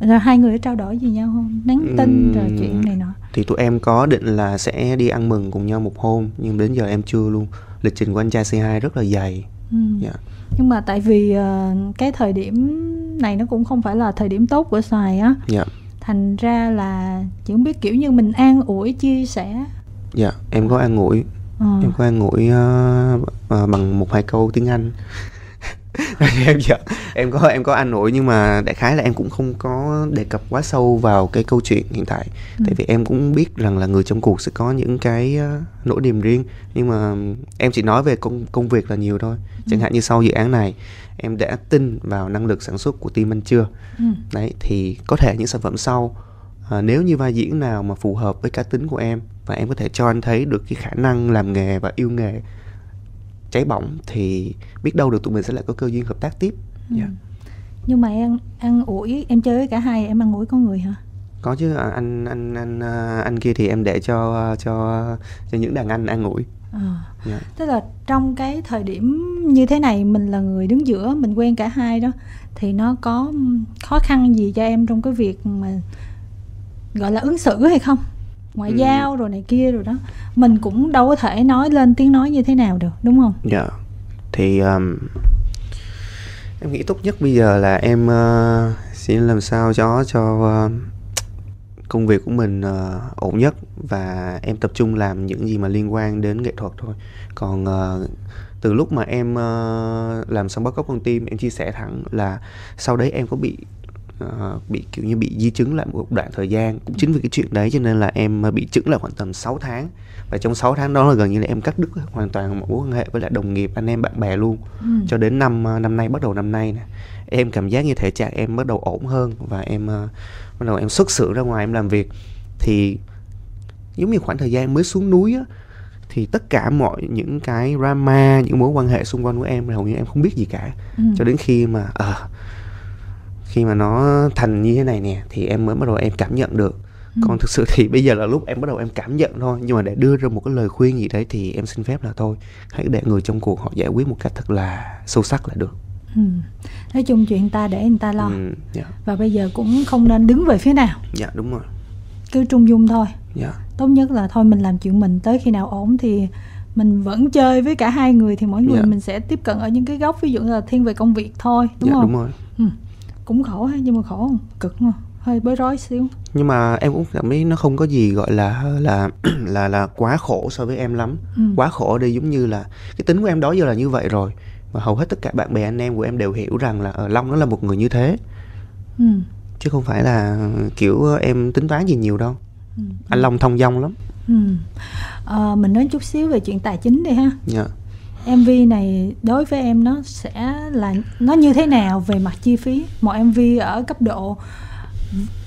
Rồi hai người đã trao đổi gì nhau không? Nhắn tin ừ, rồi chuyện này nọ. Thì tụi em có định là sẽ đi ăn mừng cùng nhau một hôm, nhưng đến giờ em chưa luôn. Lịch trình của anh trai xê hai rất là dày. Ừ. Yeah. Nhưng mà tại vì uh, cái thời điểm này nó cũng không phải là thời điểm tốt của Xoài á. Yeah. Thành ra là chỉ không biết kiểu như mình an ủi, chia sẻ. Dạ, yeah, em có an ủi. Ừ. Em có an ủi uh, uh, bằng một hai câu tiếng Anh. em, dạ, em có em có an ủi nhưng mà đại khái là em cũng không có đề cập quá sâu vào cái câu chuyện hiện tại. Ừ. Tại vì em cũng biết rằng là người trong cuộc sẽ có những cái uh, nỗi niềm riêng, nhưng mà em chỉ nói về công công việc là nhiều thôi. Chẳng ừ. hạn như sau dự án này em đã tin vào năng lực sản xuất của team anh chưa? Ừ. Đấy, thì có thể những sản phẩm sau uh, nếu như vai diễn nào mà phù hợp với cá tính của em và em có thể cho anh thấy được cái khả năng làm nghề và yêu nghề cháy bỏng thì biết đâu được tụi mình sẽ lại có cơ duyên hợp tác tiếp. Ừ. Yeah. Nhưng mà em ăn ủi, em chơi với cả hai, em ăn ủi có người hả? Có chứ, anh anh anh anh kia thì em để cho cho cho những đàn anh ăn ủi. À. Yeah. Tức là trong cái thời điểm như thế này mình là người đứng giữa, mình quen cả hai đó, thì nó có khó khăn gì cho em trong cái việc mà gọi là ứng xử hay không? Ngoại ừ. giao rồi này kia rồi đó, mình cũng đâu có thể nói lên tiếng nói như thế nào được, đúng không? Dạ. Yeah. Thì um, em nghĩ tốt nhất bây giờ là em uh, xin làm sao cho cho uh, công việc của mình uh, ổn nhất và em tập trung làm những gì mà liên quan đến nghệ thuật thôi. Còn uh, từ lúc mà em uh, làm xong Bắt Cóc Con Tim, em chia sẻ thẳng là sau đấy em có bị Uh, bị kiểu như bị di chứng lại một đoạn thời gian. Cũng chính vì cái chuyện đấy cho nên là em bị chững lại khoảng tầm sáu tháng. Và trong sáu tháng đó là gần như là em cắt đứt hoàn toàn mối quan hệ với lại đồng nghiệp, anh em, bạn bè luôn. Ừ. Cho đến năm năm nay, bắt đầu năm nay nè, em cảm giác như thể trạng em bắt đầu ổn hơn và em uh, bắt đầu em xuất xưởng ra ngoài em làm việc. Thì giống như khoảng thời gian mới xuống núi á, thì tất cả mọi những cái drama, những mối quan hệ xung quanh của em hầu như em không biết gì cả. Ừ. Cho đến khi mà uh, khi mà nó thành như thế này nè thì em mới bắt đầu em cảm nhận được. Ừ. Còn thực sự thì bây giờ là lúc em bắt đầu em cảm nhận thôi, nhưng mà để đưa ra một cái lời khuyên gì đấy thì em xin phép là thôi hãy để người trong cuộc họ giải quyết một cách thật là sâu sắc là được. Ừ. Nói chung chuyện ta để người ta lo. Ừ, yeah. Và bây giờ cũng không nên đứng về phía nào. Dạ yeah, đúng rồi. Cứ trung dung thôi. Yeah. Tốt nhất là thôi mình làm chuyện mình, tới khi nào ổn thì mình vẫn chơi với cả hai người, thì mỗi người yeah. mình sẽ tiếp cận ở những cái góc ví dụ như là thiên về công việc thôi, đúng yeah, không? Đúng rồi. Ừ. Cũng khổ hay, nhưng mà khổ không? Cực không? Hơi bối rối xíu. Nhưng mà em cũng cảm thấy nó không có gì gọi là là là là quá khổ so với em lắm. Ừ. Quá khổ đi, giống như là cái tính của em đó giờ là như vậy rồi. Và hầu hết tất cả bạn bè anh em của em đều hiểu rằng là ở Long nó là một người như thế. Ừ. Chứ không phải là kiểu em tính toán gì nhiều đâu. Ừ. Anh Long thông dong lắm. Ừ. À, mình nói chút xíu về chuyện tài chính đi ha. Dạ. em vê này đối với em nó sẽ là nó như thế nào về mặt chi phí? Một em vê ở cấp độ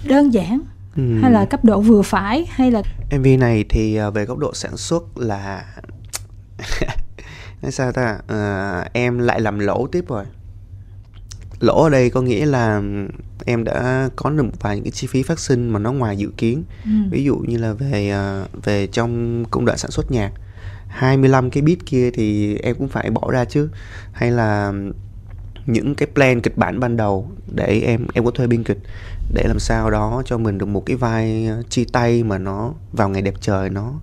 đơn giản ừ. hay là cấp độ vừa phải, hay là em vê này thì về góc độ sản xuất là nói sao ta, à, em lại làm lỗ tiếp rồi. Lỗ ở đây có nghĩa là em đã có được một vài những cái chi phí phát sinh mà nó ngoài dự kiến. Ừ. Ví dụ như là về về trong công đoạn sản xuất nhạc, hai mươi lăm cái beat kia thì em cũng phải bỏ ra chứ, hay là những cái plan kịch bản ban đầu để em em có thuê biên kịch để làm sao đó cho mình được một cái vai chia tay mà nó vào ngày đẹp trời nó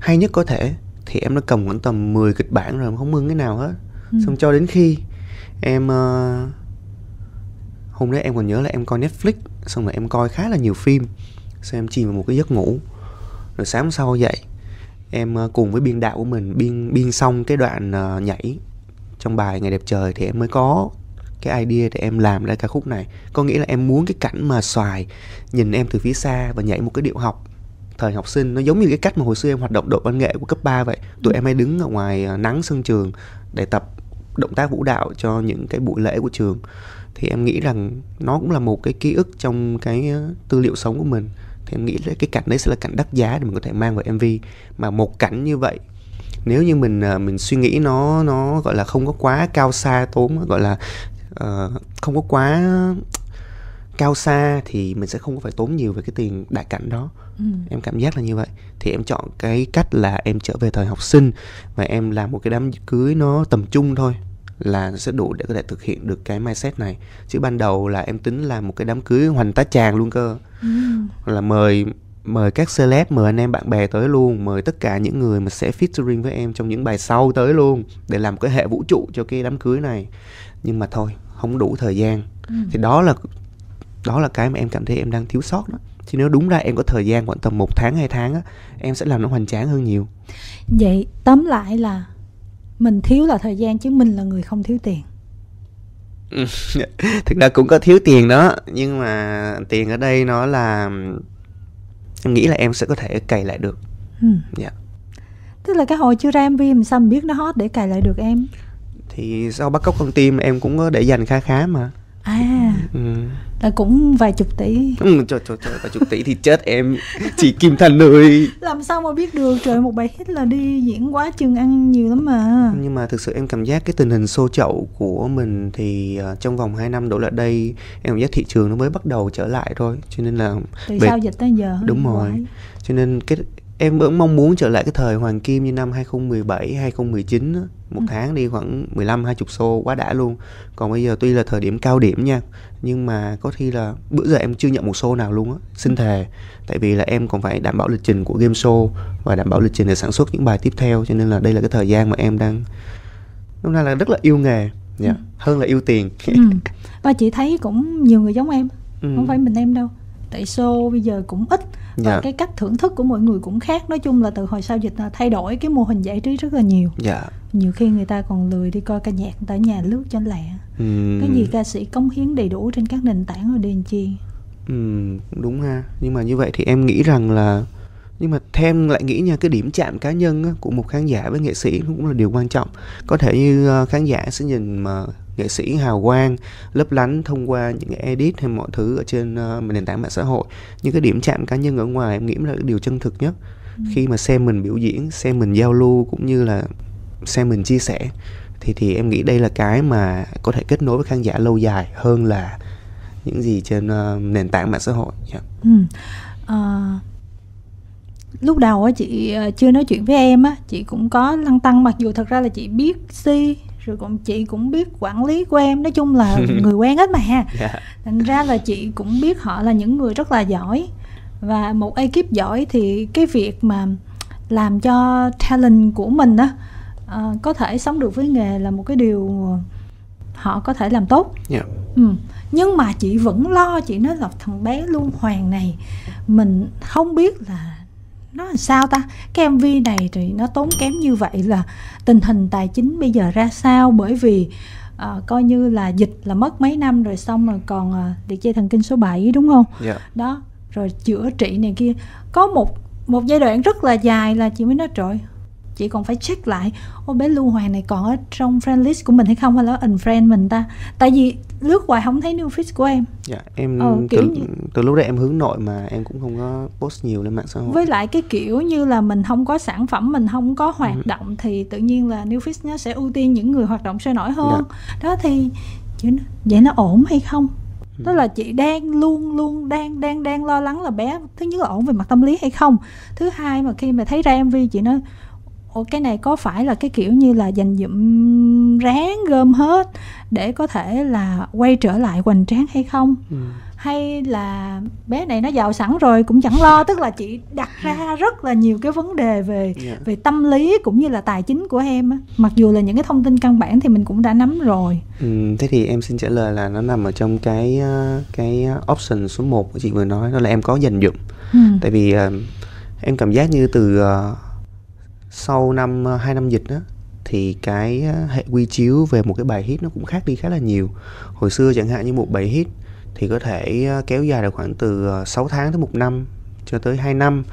hay nhất có thể, thì em đã cầm khoảng tầm mười kịch bản rồi mà không mưng cái nào hết. Ừ. Xong cho đến khi em uh, hôm đấy em còn nhớ là em coi Netflix, xong rồi em coi khá là nhiều phim, xong em chìm vào một cái giấc ngủ, rồi sáng sau dậy em uh, cùng với biên đạo của mình biên biên xong cái đoạn uh, nhảy trong bài Ngày Đẹp Trời, thì em mới có cái idea để em làm ra ca khúc này. Có nghĩa là em muốn cái cảnh mà xoài nhìn em từ phía xa và nhảy một cái điệu học thời học sinh, nó giống như cái cách mà hồi xưa em hoạt động đội văn nghệ của cấp ba vậy. Tụi em hay đứng ở ngoài nắng sân trường để tập động tác vũ đạo cho những cái buổi lễ của trường. Thì em nghĩ rằng nó cũng là một cái ký ức trong cái tư liệu sống của mình. Thì em nghĩ là cái cảnh đấy sẽ là cảnh đắt giá để mình có thể mang vào em vê. Mà một cảnh như vậy, nếu như mình mình suy nghĩ nó nó gọi là không có quá cao xa tốn, gọi là uh, không có quá cao xa, thì mình sẽ không có phải tốn nhiều về cái tiền đại cảnh đó. Ừ. Em cảm giác là như vậy. Thì em chọn cái cách là em trở về thời học sinh và em làm một cái đám cưới nó tầm trung thôi là sẽ đủ để có thể thực hiện được cái mindset này. Chứ ban đầu là em tính làm một cái đám cưới hoành tá tràng luôn cơ. Ừ. Là mời mời các celeb, mời anh em bạn bè tới luôn, mời tất cả những người mà sẽ featuring với em trong những bài sau tới luôn, để làm một cái hệ vũ trụ cho cái đám cưới này. Nhưng mà thôi, không đủ thời gian. Ừ. Thì đó là đó là cái mà em cảm thấy em đang thiếu sót đó. Chứ nếu đúng ra em có thời gian khoảng tầm một tháng hai tháng á, em sẽ làm nó hoành tráng hơn nhiều. Vậy tóm lại là mình thiếu là thời gian, chứ mình là người không thiếu tiền. Thực ra cũng có thiếu tiền đó, nhưng mà tiền ở đây nó là em nghĩ là em sẽ có thể cày lại được. Ừ. Yeah. Tức là cái hồi chưa ra em vê mà sao mình biết nó hot để cày lại được em? Thì sau bắt cóc con tim em cũng có để dành khá khá mà. À. Ừ. Là cũng vài chục tỷ. Ừ, trời trời trời, vài chục tỷ thì chết em. Chị Kim Thành ơi, làm sao mà biết được. Trời, một bài hit là đi diễn quá chừng, ăn nhiều lắm mà. Nhưng mà thực sự em cảm giác cái tình hình xô chậu của mình thì uh, trong vòng hai năm đổ lại đây, em cảm giác thị trường nó mới bắt đầu trở lại thôi. Cho nên là từ về... sau dịch tới giờ. Đúng rồi quái. Cho nên cái em vẫn mong muốn trở lại cái thời hoàng kim như năm hai không một bảy, hai không một chín đó. Một ừ. tháng đi khoảng mười lăm hai mươi xô quá đã luôn. Còn bây giờ tuy là thời điểm cao điểm nha, nhưng mà có khi là bữa giờ em chưa nhận một xô nào luôn á. Xin thề. Tại vì là em còn phải đảm bảo lịch trình của game show và đảm bảo lịch trình để sản xuất những bài tiếp theo. Cho nên là đây là cái thời gian mà em đang hôm nay là rất là yêu nghề. Yeah. Ừ. Hơn là yêu tiền. Ừ. Và chị thấy cũng nhiều người giống em. Ừ. Không phải mình em đâu. Tại show bây giờ cũng ít. Và yeah. cái cách thưởng thức của mọi người cũng khác. Nói chung là từ hồi sau dịch là thay đổi cái mô hình giải trí rất là nhiều. Yeah. Nhiều khi người ta còn lười đi coi ca nhạc, người ta ở nhà lướt cho lẹ. Mm. Cái gì ca sĩ cống hiến đầy đủ trên các nền tảng rồi đền chi. Ừ, đúng ha. Nhưng mà như vậy thì em nghĩ rằng là, nhưng mà thêm lại nghĩ nha, cái điểm chạm cá nhân của một khán giả với nghệ sĩ cũng là điều quan trọng. Có thể như khán giả sẽ nhìn mà nghệ sĩ hào quang, lấp lánh thông qua những cái edit hay mọi thứ ở trên nền tảng mạng xã hội. Nhưng cái điểm chạm cá nhân ở ngoài em nghĩ là cái điều chân thực nhất. Ừ. Khi mà xem mình biểu diễn, xem mình giao lưu cũng như là xem mình chia sẻ, thì thì em nghĩ đây là cái mà có thể kết nối với khán giả lâu dài hơn là những gì trên uh, nền tảng mạng xã hội. Yeah. Ừ. À, lúc đầu á, chị chưa nói chuyện với em á, chị cũng có lăn tăn, mặc dù thật ra là chị biết Si rồi còn chị cũng biết quản lý của em, nói chung là người quen hết mà ha. Yeah. Thành ra là chị cũng biết họ là những người rất là giỏi, và một ekip giỏi thì cái việc mà làm cho talent của mình á uh, có thể sống được với nghề là một cái điều họ có thể làm tốt. Yeah. Ừ. Nhưng mà chị vẫn lo, chị nói là thằng bé Luân Hoàng này mình không biết là nó là sao ta, cái em vê này thì nó tốn kém như vậy là tình hình tài chính bây giờ ra sao, bởi vì uh, coi như là dịch là mất mấy năm rồi, xong rồi còn uh, liệt dây thần kinh số bảy đúng không? Yeah. Đó, rồi chữa trị này kia, có một một giai đoạn rất là dài là chị mới nói trời, chị còn phải check lại ô bé Lưu Hoàng này còn ở trong friend list của mình hay không, hay là unfriend mình ta, tại vì lướt hoài không thấy new feed của em. Dạ em ờ, từ, như... từ lúc đấy em hướng nội mà em cũng không có post nhiều lên mạng xã hội, với lại cái kiểu như là mình không có sản phẩm, mình không có hoạt ừ. động thì tự nhiên là new feed nó sẽ ưu tiên những người hoạt động sôi nổi hơn. Dạ. Đó thì vậy nó ổn hay không? Tức là chị đang luôn luôn đang đang đang lo lắng là bé thứ nhất là ổn về mặt tâm lý hay không, thứ hai mà khi mà thấy ra em vê chị nói ủa cái này có phải là cái kiểu như là dành dụm ráng gom hết để có thể là quay trở lại hoành tráng hay không, ừ. hay là bé này nó giàu sẵn rồi cũng chẳng lo. Tức là chị đặt ra rất là nhiều cái vấn đề về yeah. về tâm lý cũng như là tài chính của em á, mặc dù là những cái thông tin căn bản thì mình cũng đã nắm rồi. Ừ, thế thì em xin trả lời là nó nằm ở trong cái cái option số một của chị vừa nói, đó là em có dành dụm. Ừ. Tại vì em cảm giác như từ sau năm hai năm dịch đó, thì cái hệ quy chiếu về một cái bài hit nó cũng khác đi khá là nhiều. Hồi xưa chẳng hạn như một bài hit thì có thể kéo dài được khoảng từ sáu tháng tới một năm cho tới hai năm.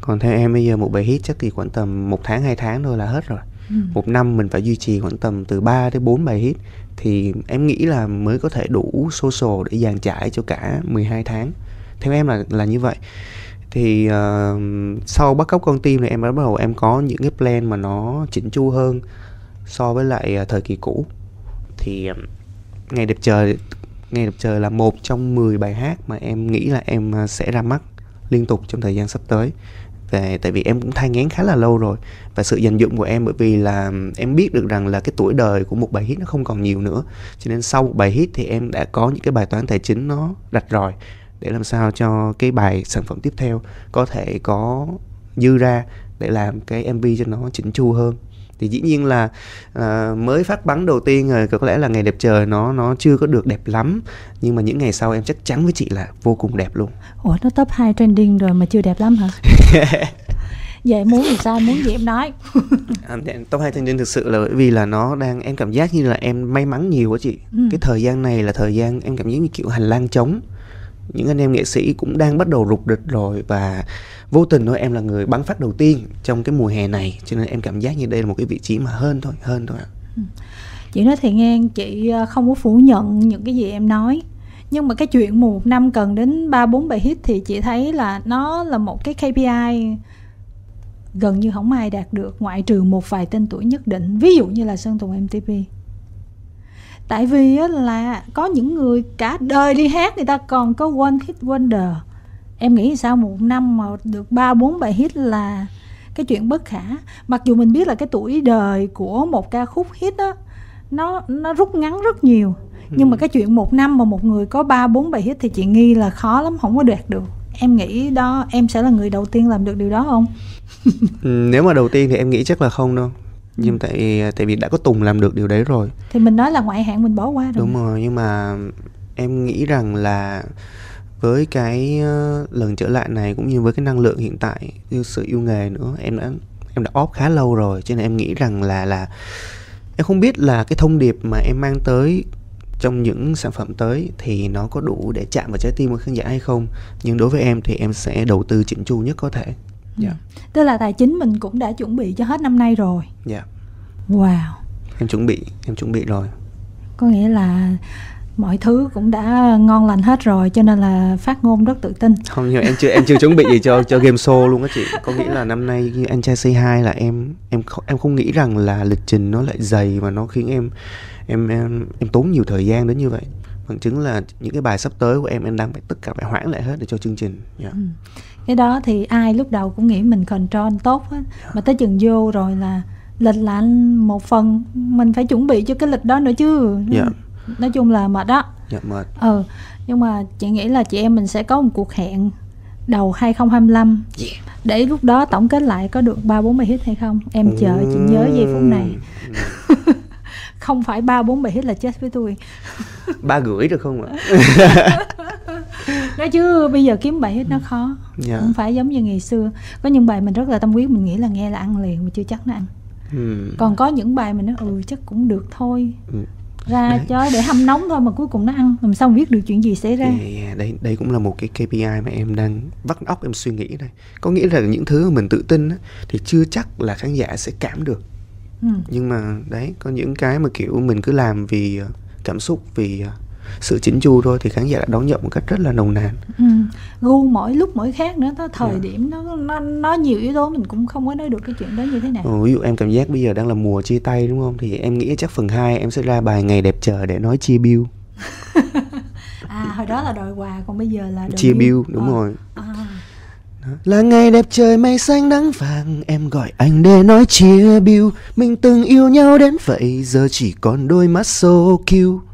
Còn theo em bây giờ một bài hit chắc thì khoảng tầm một tháng hai tháng thôi là hết rồi. Ừ. Một năm mình phải duy trì khoảng tầm từ ba tới bốn bài hit thì em nghĩ là mới có thể đủ social để dàn trải cho cả mười hai tháng. Theo em là là như vậy. Thì uh, sau bắt cóc con tim này em bắt đầu em có những cái plan mà nó chỉnh chu hơn so với lại thời kỳ cũ. Thì Ngày Đẹp Trời Ngày Đẹp Trời là một trong mười bài hát mà em nghĩ là em sẽ ra mắt liên tục trong thời gian sắp tới. Về, tại vì em cũng thai nghén khá là lâu rồi, và sự dành dụm của em bởi vì là em biết được rằng là cái tuổi đời của một bài hit nó không còn nhiều nữa, cho nên sau một bài hit thì em đã có những cái bài toán tài chính nó rạch ròi để làm sao cho cái bài sản phẩm tiếp theo có thể có dư ra để làm cái em vê cho nó chỉnh chu hơn. Thì dĩ nhiên là uh, mới phát bắn đầu tiên rồi có lẽ là Ngày Đẹp Trời nó nó chưa có được đẹp lắm, nhưng mà những ngày sau em chắc chắn với chị là vô cùng đẹp luôn. Ủa nó top hai trending rồi mà chưa đẹp lắm hả? Vậy muốn thì sao, muốn gì em nói. Top hai trending thực sự là bởi vì là nó đang, em cảm giác như là em may mắn nhiều quá chị. Ừ. Cái thời gian này là thời gian em cảm giác như kiểu hành lang trống, những anh em nghệ sĩ cũng đang bắt đầu rục rịch rồi, và vô tình thôi em là người bắn phát đầu tiên trong cái mùa hè này, cho nên em cảm giác như đây là một cái vị trí mà hơn thôi, hơn thôi ạ. À. Chị nói thì nghe, chị không có phủ nhận những cái gì em nói, nhưng mà cái chuyện một năm cần đến ba bốn bài hit thì chị thấy là nó là một cái ca pê i gần như không ai đạt được, ngoại trừ một vài tên tuổi nhất định, ví dụ như là Sơn Tùng em tê pê. Tại vì là có những người cả đời đi hát người ta còn có one hit wonder. Em nghĩ sao một năm mà được ba bốn bài hit là cái chuyện bất khả. Mặc dù mình biết là cái tuổi đời của một ca khúc hit đó, nó, nó rút ngắn rất nhiều. Nhưng mà cái chuyện một năm mà một người có ba bốn bài hit thì chị nghi là khó lắm, không có đạt được. Em nghĩ đó, em sẽ là người đầu tiên làm được điều đó không? Nếu mà đầu tiên thì em nghĩ chắc là không đâu. Nhưng tại tại vì đã có Tùng làm được điều đấy rồi thì mình nói là ngoại hạng mình bỏ qua rồi. Đúng rồi, nhưng mà em nghĩ rằng là với cái lần trở lại này cũng như với cái năng lượng hiện tại, như sự yêu nghề nữa, em đã em đã off khá lâu rồi, cho nên em nghĩ rằng là là em không biết là cái thông điệp mà em mang tới trong những sản phẩm tới thì nó có đủ để chạm vào trái tim của khán giả hay không. Nhưng đối với em thì em sẽ đầu tư chỉnh chu nhất có thể. Yeah. Tức là tài chính mình cũng đã chuẩn bị cho hết năm nay rồi. Dạ. Yeah. Wow. Em chuẩn bị, em chuẩn bị rồi. Có nghĩa là mọi thứ cũng đã ngon lành hết rồi, cho nên là phát ngôn rất tự tin. Không, nhưng em chưa em chưa chuẩn bị gì cho cho game show luôn á chị. Có nghĩa là năm nay như Anh Trai Say Hi là em em không, em không nghĩ rằng là lịch trình nó lại dày và nó khiến em em em, em tốn nhiều thời gian đến như vậy. Bằng chứng là những cái bài sắp tới của em em đang phải tất cả phải hoãn lại hết để cho chương trình. Yeah. Ừ. Cái đó thì ai lúc đầu cũng nghĩ mình control tốt hết, mà tới chừng vô rồi là lịch là một phần mình phải chuẩn bị cho cái lịch đó nữa chứ. Dạ. Nói chung là mệt đó. Dạ mệt. Ừ. Nhưng mà chị nghĩ là chị em mình sẽ có một cuộc hẹn đầu hai không hai lăm. Yeah. Để lúc đó tổng kết lại có được ba bốn bài hit hay không. Em chờ ừ. chị nhớ giây phút này. Không phải ba bốn bài hit là chết với tôi. Ba gửi được không ạ? Nói chứ bây giờ kiếm bài hit nó khó. Yeah. Không phải giống như ngày xưa. Có những bài mình rất là tâm quyết, mình nghĩ là nghe là ăn liền mà chưa chắc nó ăn. Ừ. Còn có những bài mình nói ừ chắc cũng được thôi. Ừ. Ra đấy. Cho để hâm nóng thôi mà cuối cùng nó ăn, làm sao biết được chuyện gì xảy ra. Yeah, yeah. Đây đây cũng là một cái ca pê i mà em đang vắt óc em suy nghĩ đây. Có nghĩa là những thứ mình tự tin á, thì chưa chắc là khán giả sẽ cảm được. Ừ. Nhưng mà đấy, có những cái mà kiểu mình cứ làm vì cảm xúc, vì sự chỉnh chu thôi thì khán giả đã đón nhận một cách rất là nồng nàn. Ừ. Gu mỗi lúc mỗi khác nữa, đó, thời yeah. điểm nó, nó nó nhiều yếu tố mình cũng không có nói được cái chuyện đó như thế nào. Ừ, ví dụ em cảm giác bây giờ đang là mùa chia tay đúng không? Thì em nghĩ chắc phần hai em sẽ ra bài Ngày Đẹp Chờ để nói chia bill. À hồi đó là đòi quà, còn bây giờ là chia bill đúng à. Rồi. À. Là ngày đẹp trời mây xanh nắng vàng, em gọi anh để nói chia bill. Mình từng yêu nhau đến vậy, giờ chỉ còn đôi mắt so cute.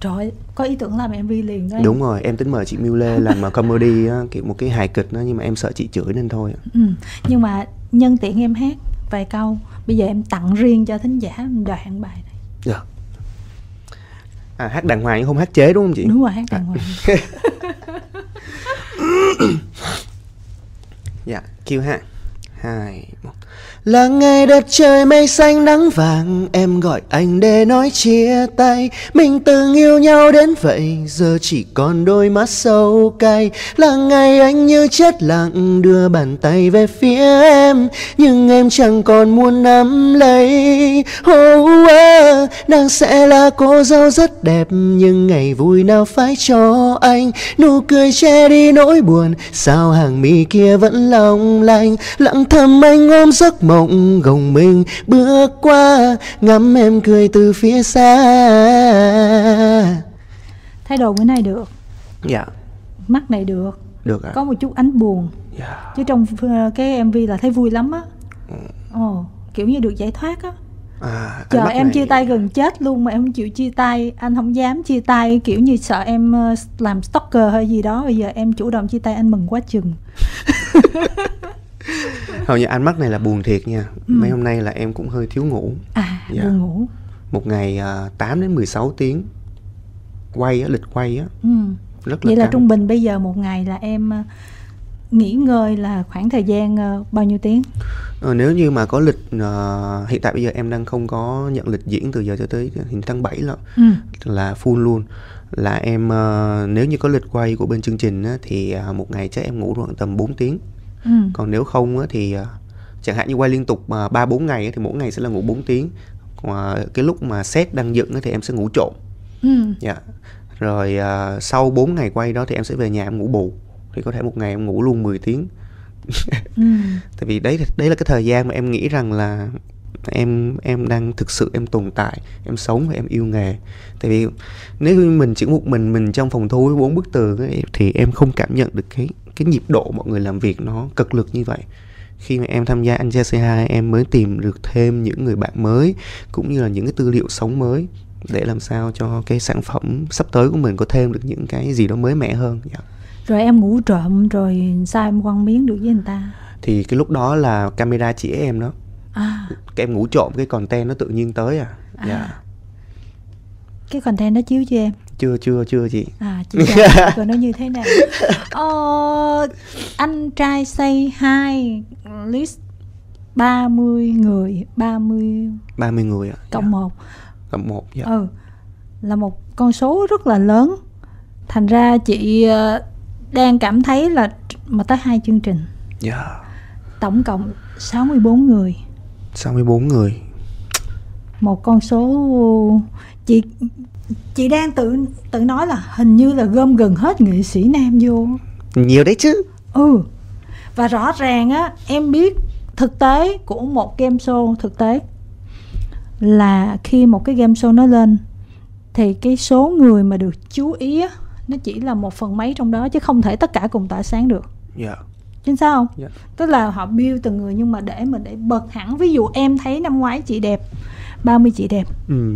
Trời, có ý tưởng làm em vê liền đấy. Đúng rồi, em tính mời chị Miu Lê làm comedy á, kiểu một cái hài kịch đó, nhưng mà em sợ chị chửi nên thôi. Ừ, nhưng mà nhân tiện em hát vài câu, bây giờ em tặng riêng cho thính giả đoạn bài này. Dạ. À, hát đàng hoàng nhưng không hát chế đúng không chị? Đúng rồi, hát đàng hoàng. Dạ, kêu ha. Hai, một. Là ngày đẹp trời mây xanh nắng vàng, em gọi anh để nói chia tay. Mình từng yêu nhau đến vậy, giờ chỉ còn đôi mắt sâu cay. Là ngày anh như chết lặng, đưa bàn tay về phía em, nhưng em chẳng còn muốn nắm lấy. Oh, oh, nàng sẽ là cô dâu rất đẹp, nhưng ngày vui nào phải cho anh. Nụ cười che đi nỗi buồn, sao hàng mi kia vẫn long lanh. Lặng thầm anh ôm giấc mộng, gồng mình bước qua, ngắm em cười từ phía xa. Thay đồ cái này được. Dạ yeah. Mắt này được. Được à? Có một chút ánh buồn. Yeah. Chứ trong cái em vê là thấy vui lắm á. Ồ, kiểu như được giải thoát á. À, chờ em này... chia tay gần chết luôn mà em không chịu chia tay. Anh không dám chia tay, kiểu như sợ em làm stalker hay gì đó. Bây giờ em chủ động chia tay, anh mừng quá chừng. Hầu như ánh mắt này là buồn thiệt nha. Ừ. Mấy hôm nay là em cũng hơi thiếu ngủ. À, dạ. Buồn ngủ. Một ngày uh, tám đến mười sáu tiếng. Quay á, lịch quay á. Ừ. Rất là vậy căng. Là trung bình bây giờ một ngày là em uh, nghỉ ngơi là khoảng thời gian uh, bao nhiêu tiếng? Ờ, nếu như mà có lịch uh, hiện tại bây giờ em đang không có nhận lịch diễn từ giờ cho tới hình tháng bảy là, ừ. là full luôn. Là em uh, nếu như có lịch quay của bên chương trình á, thì uh, một ngày chắc em ngủ khoảng tầm bốn tiếng. Ừ. Còn nếu không á, thì chẳng hạn như quay liên tục mà ba bốn ngày á, thì mỗi ngày sẽ là ngủ bốn tiếng. Còn cái lúc mà set đang dựng á, thì em sẽ ngủ trộn. Ừ. Yeah. Rồi uh, sau bốn ngày quay đó thì em sẽ về nhà em ngủ bù. Thì có thể một ngày em ngủ luôn mười tiếng. Ừ. Tại vì đấy đấy là cái thời gian mà em nghĩ rằng là em em đang thực sự em tồn tại, em sống và em yêu nghề. Tại vì nếu mình chỉ một mình mình trong phòng thu với bốn bức tường ấy, thì em không cảm nhận được cái cái nhịp độ mọi người làm việc nó cực lực như vậy. Khi mà em tham gia Anh Trai xê hai, em mới tìm được thêm những người bạn mới cũng như là những cái tư liệu sống mới để làm sao cho cái sản phẩm sắp tới của mình có thêm được những cái gì đó mới mẻ hơn. Yeah. Rồi em ngủ trộm rồi sao em quăng miếng được với người ta? Thì cái lúc đó là camera chỉ em đó. À. Cái em ngủ trộm cái content nó tự nhiên tới à. À. Yeah. Cái content đó chiếu cho em? Chưa, chưa, chưa chị. À, chị đã, rồi nó như thế này. Ờ, Anh Trai Say hai list ba mươi người, ba mươi người ạ. Cộng yeah. một. Cộng một, dạ. Yeah. Ừ. Là một con số rất là lớn. Thành ra chị đang cảm thấy là mà tới hai chương trình. Dạ. Yeah. Tổng cộng sáu mươi tư người. sáu mươi tư người. Một con số chị chị đang tự tự nói là hình như là gom gần hết nghệ sĩ nam vô. Nhiều đấy chứ. Ừ. Và rõ ràng á, em biết thực tế của một game show thực tế là khi một cái game show nó lên thì cái số người mà được chú ý á, nó chỉ là một phần mấy trong đó chứ không thể tất cả cùng tỏa sáng được. Dạ. Yeah. Chính xác không? Yeah. Tức là họ build từng người, nhưng mà để mình để bật hẳn. Ví dụ em thấy năm ngoái chị đẹp, ba mươi chị đẹp. Ừ.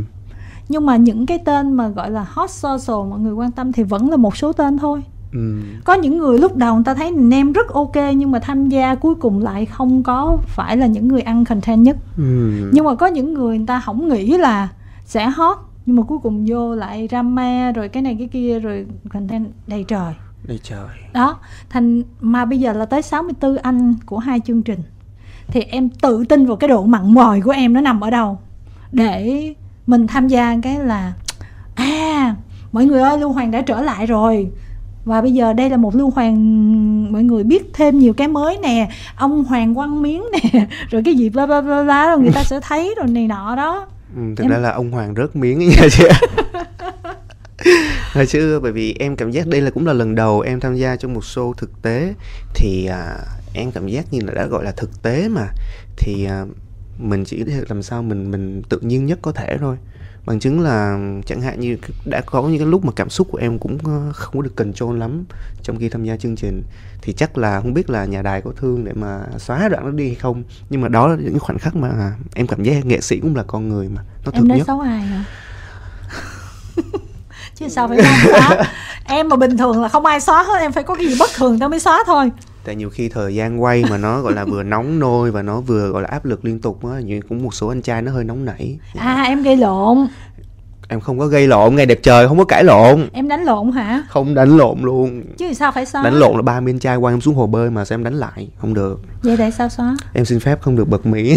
Nhưng mà những cái tên mà gọi là hot social mọi người quan tâm thì vẫn là một số tên thôi. Ừ. Có những người lúc đầu người ta thấy nem rất ok, nhưng mà tham gia cuối cùng lại không có phải là những người ăn content nhất. Ừ. Nhưng mà có những người người ta không nghĩ là sẽ hot, nhưng mà cuối cùng vô lại drama, rồi cái này cái kia, rồi content đầy trời. Đầy trời. Đó, thành mà bây giờ là tới sáu mươi tư anh của hai chương trình. Thì em tự tin vào cái độ mặn mòi của em nó nằm ở đâu để mình tham gia cái là à, mọi người ơi, Lưu Hoàng đã trở lại rồi. Và bây giờ đây là một Lưu Hoàng, mọi người biết thêm nhiều cái mới nè, ông Hoàng Quang Miếng nè, rồi cái gì bla bla bla bla, rồi người ta sẽ thấy rồi này nọ đó. Ừ, thực em... ra là ông Hoàng rớt miếng ấy nha chị. Hồi xưa bởi vì em cảm giác đây là cũng là lần đầu em tham gia trong một show thực tế. Thì à, em cảm giác như là đã gọi là thực tế mà. Thì à, mình chỉ làm sao mình mình tự nhiên nhất có thể thôi. Bằng chứng là chẳng hạn như đã có những cái lúc mà cảm xúc của em cũng không có được control lắm trong khi tham gia chương trình. Thì chắc là không biết là nhà đài có thương để mà xóa đoạn nó đi hay không. Nhưng mà đó là những khoảnh khắc mà à, em cảm giác nghệ sĩ cũng là con người mà nó thực nhất. Em nói xấu ai hả? Chứ sao phải xóa. Em mà bình thường là không ai xóa hết. Em phải có cái gì bất thường tao mới xóa thôi. Tại nhiều khi thời gian quay mà nó gọi là vừa nóng nôi và nó vừa gọi là áp lực liên tục á, như cũng một số anh trai nó hơi nóng nảy. À em gây lộn. Em không có gây lộn, ngày đẹp trời không có cãi lộn. Em đánh lộn hả? Không đánh lộn luôn. Chứ sao phải xóa? Đánh lộn là ba mươi anh trai quăng em xuống hồ bơi mà sao em đánh lại, không được. Vậy tại sao xóa? Em xin phép không được bật mí.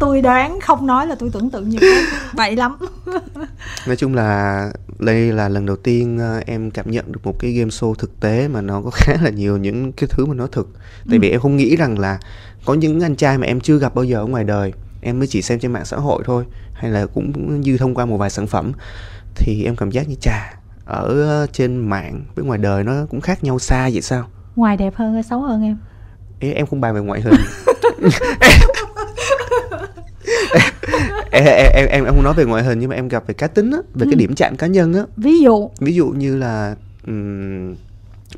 Tôi đoán không nói là tôi tưởng tượng nhiều vậy lắm. Nói chung là đây là lần đầu tiên em cảm nhận được một cái game show thực tế mà nó có khá là nhiều những cái thứ mà nó thực. Tại ừ. vì em không nghĩ rằng là có những anh trai mà em chưa gặp bao giờ ở ngoài đời, em mới chỉ xem trên mạng xã hội thôi, hay là cũng như thông qua một vài sản phẩm. Thì em cảm giác như chà, ở trên mạng với ngoài đời nó cũng khác nhau xa vậy sao? Ngoài đẹp hơn hay xấu hơn em? Ê, em không bàn về ngoại hình. em, em, em, em không nói về ngoại hình, nhưng mà em gặp về cá tính á, về ừ. cái điểm chạm cá nhân á. Ví dụ Ví dụ như là um,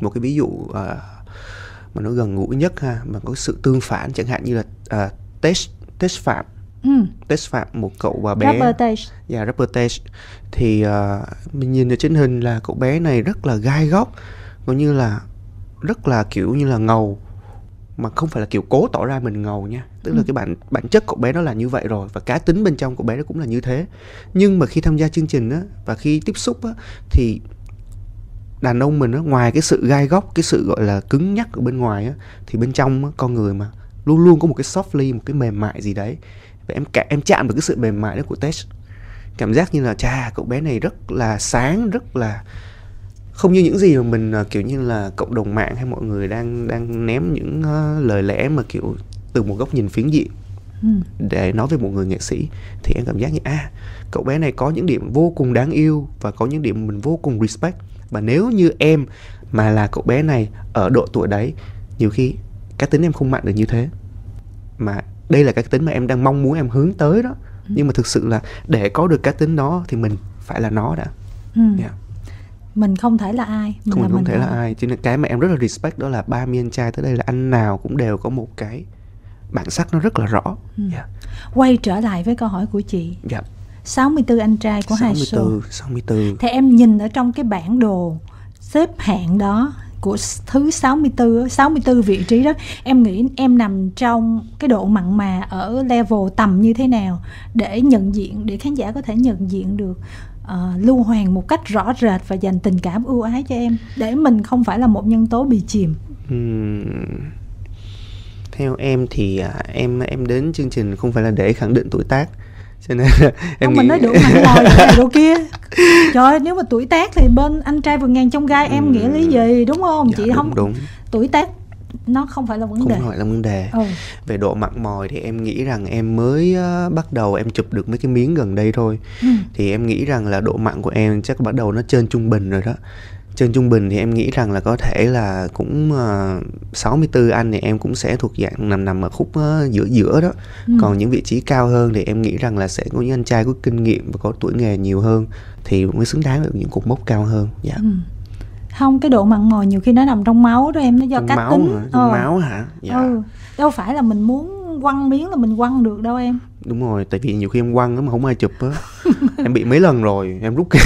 một cái ví dụ uh, mà nó gần gũi nhất ha, mà có sự tương phản. Chẳng hạn như là uh, Test Test Phạm ừ. Test Phạm, một cậu và bé Rapper Test. Yeah, Rapper Test. Thì uh, mình nhìn ở trên hình là cậu bé này rất là gai góc, coi như là rất là kiểu như là ngầu. Mà không phải là kiểu cố tỏ ra mình ngầu nha. Tức ừ. là cái bản bản chất cậu bé nó là như vậy rồi. Và cá tính bên trong cậu bé nó cũng là như thế. Nhưng mà khi tham gia chương trình á, và khi tiếp xúc á, thì đàn ông mình á, ngoài cái sự gai góc, cái sự gọi là cứng nhắc ở bên ngoài á, thì bên trong á, con người mà luôn luôn có một cái softly, một cái mềm mại gì đấy. Và em, em chạm được cái sự mềm mại đó của Tess. Cảm giác như là chà, cậu bé này rất là sáng, rất là không như những gì mà mình kiểu như là cộng đồng mạng hay mọi người đang đang ném những uh, lời lẽ mà kiểu từ một góc nhìn phiến diện ừ. để nói về một người nghệ sĩ. Thì em cảm giác như à, cậu bé này có những điểm vô cùng đáng yêu và có những điểm mình vô cùng respect. Và nếu như em mà là cậu bé này ở độ tuổi đấy, nhiều khi cá tính em không mạnh được như thế. Mà đây là cái tính mà em đang mong muốn, em hướng tới đó. ừ. Nhưng mà thực sự là để có được cá tính đó thì mình phải là nó đã. ừ. yeah. Mình không thể là ai, mình không, là không mình thể là ai. Cho nên cái mà em rất là respect đó là ba mươi anh trai tới đây là anh nào cũng đều có một cái bản sắc nó rất là rõ. ừ. yeah. Quay trở lại với câu hỏi của chị. yeah. sáu mươi tư anh trai của hai show. sáu mươi tư Thì em nhìn ở trong cái bản đồ xếp hạng đó của thứ sáu mươi tư, sáu mươi tư vị trí đó, em nghĩ em nằm trong cái độ mặn mà ở level tầm như thế nào để nhận diện, để khán giả có thể nhận diện được Uh, Lưu Hoàng một cách rõ rệt và dành tình cảm ưu ái cho em, để mình không phải là một nhân tố bị chìm. uhm. Theo em thì à, em em đến chương trình không phải là để khẳng định tuổi tác, cho nên em nghĩ... mình nói đủ mặn mòi này đồ kia. Trời ơi, nếu mà tuổi tác thì bên anh trai vườn ngàn trong gai em uhm. nghĩa lý gì, đúng không? Dạ, chị đúng, không đúng. Tuổi tác nó không phải là vấn không đề. Không phải là vấn đề. Ừ. Về độ mặn mòi thì em nghĩ rằng em mới uh, bắt đầu em chụp được mấy cái miếng gần đây thôi. Ừ. Thì em nghĩ rằng là độ mặn của em chắc bắt đầu nó trên trung bình rồi đó. Trên trung bình thì em nghĩ rằng là có thể là cũng uh, sáu mươi tư anh thì em cũng sẽ thuộc dạng nằm nằm ở khúc uh, giữa giữa đó. Ừ. Còn những vị trí cao hơn thì em nghĩ rằng là sẽ có những anh trai có kinh nghiệm và có tuổi nghề nhiều hơn thì mới xứng đáng với những cột mốc cao hơn. Dạ. Yeah. Ừ. Không, cái độ mặn mòi nhiều khi nó nằm trong máu đó em, nó do cá tính. Ờ. Máu hả? Dạ. Ừ. Đâu phải là mình muốn quăng miếng là mình quăng được đâu em. Đúng rồi, tại vì nhiều khi em quăng mà không ai chụp á. Em bị mấy lần rồi, em rút ra.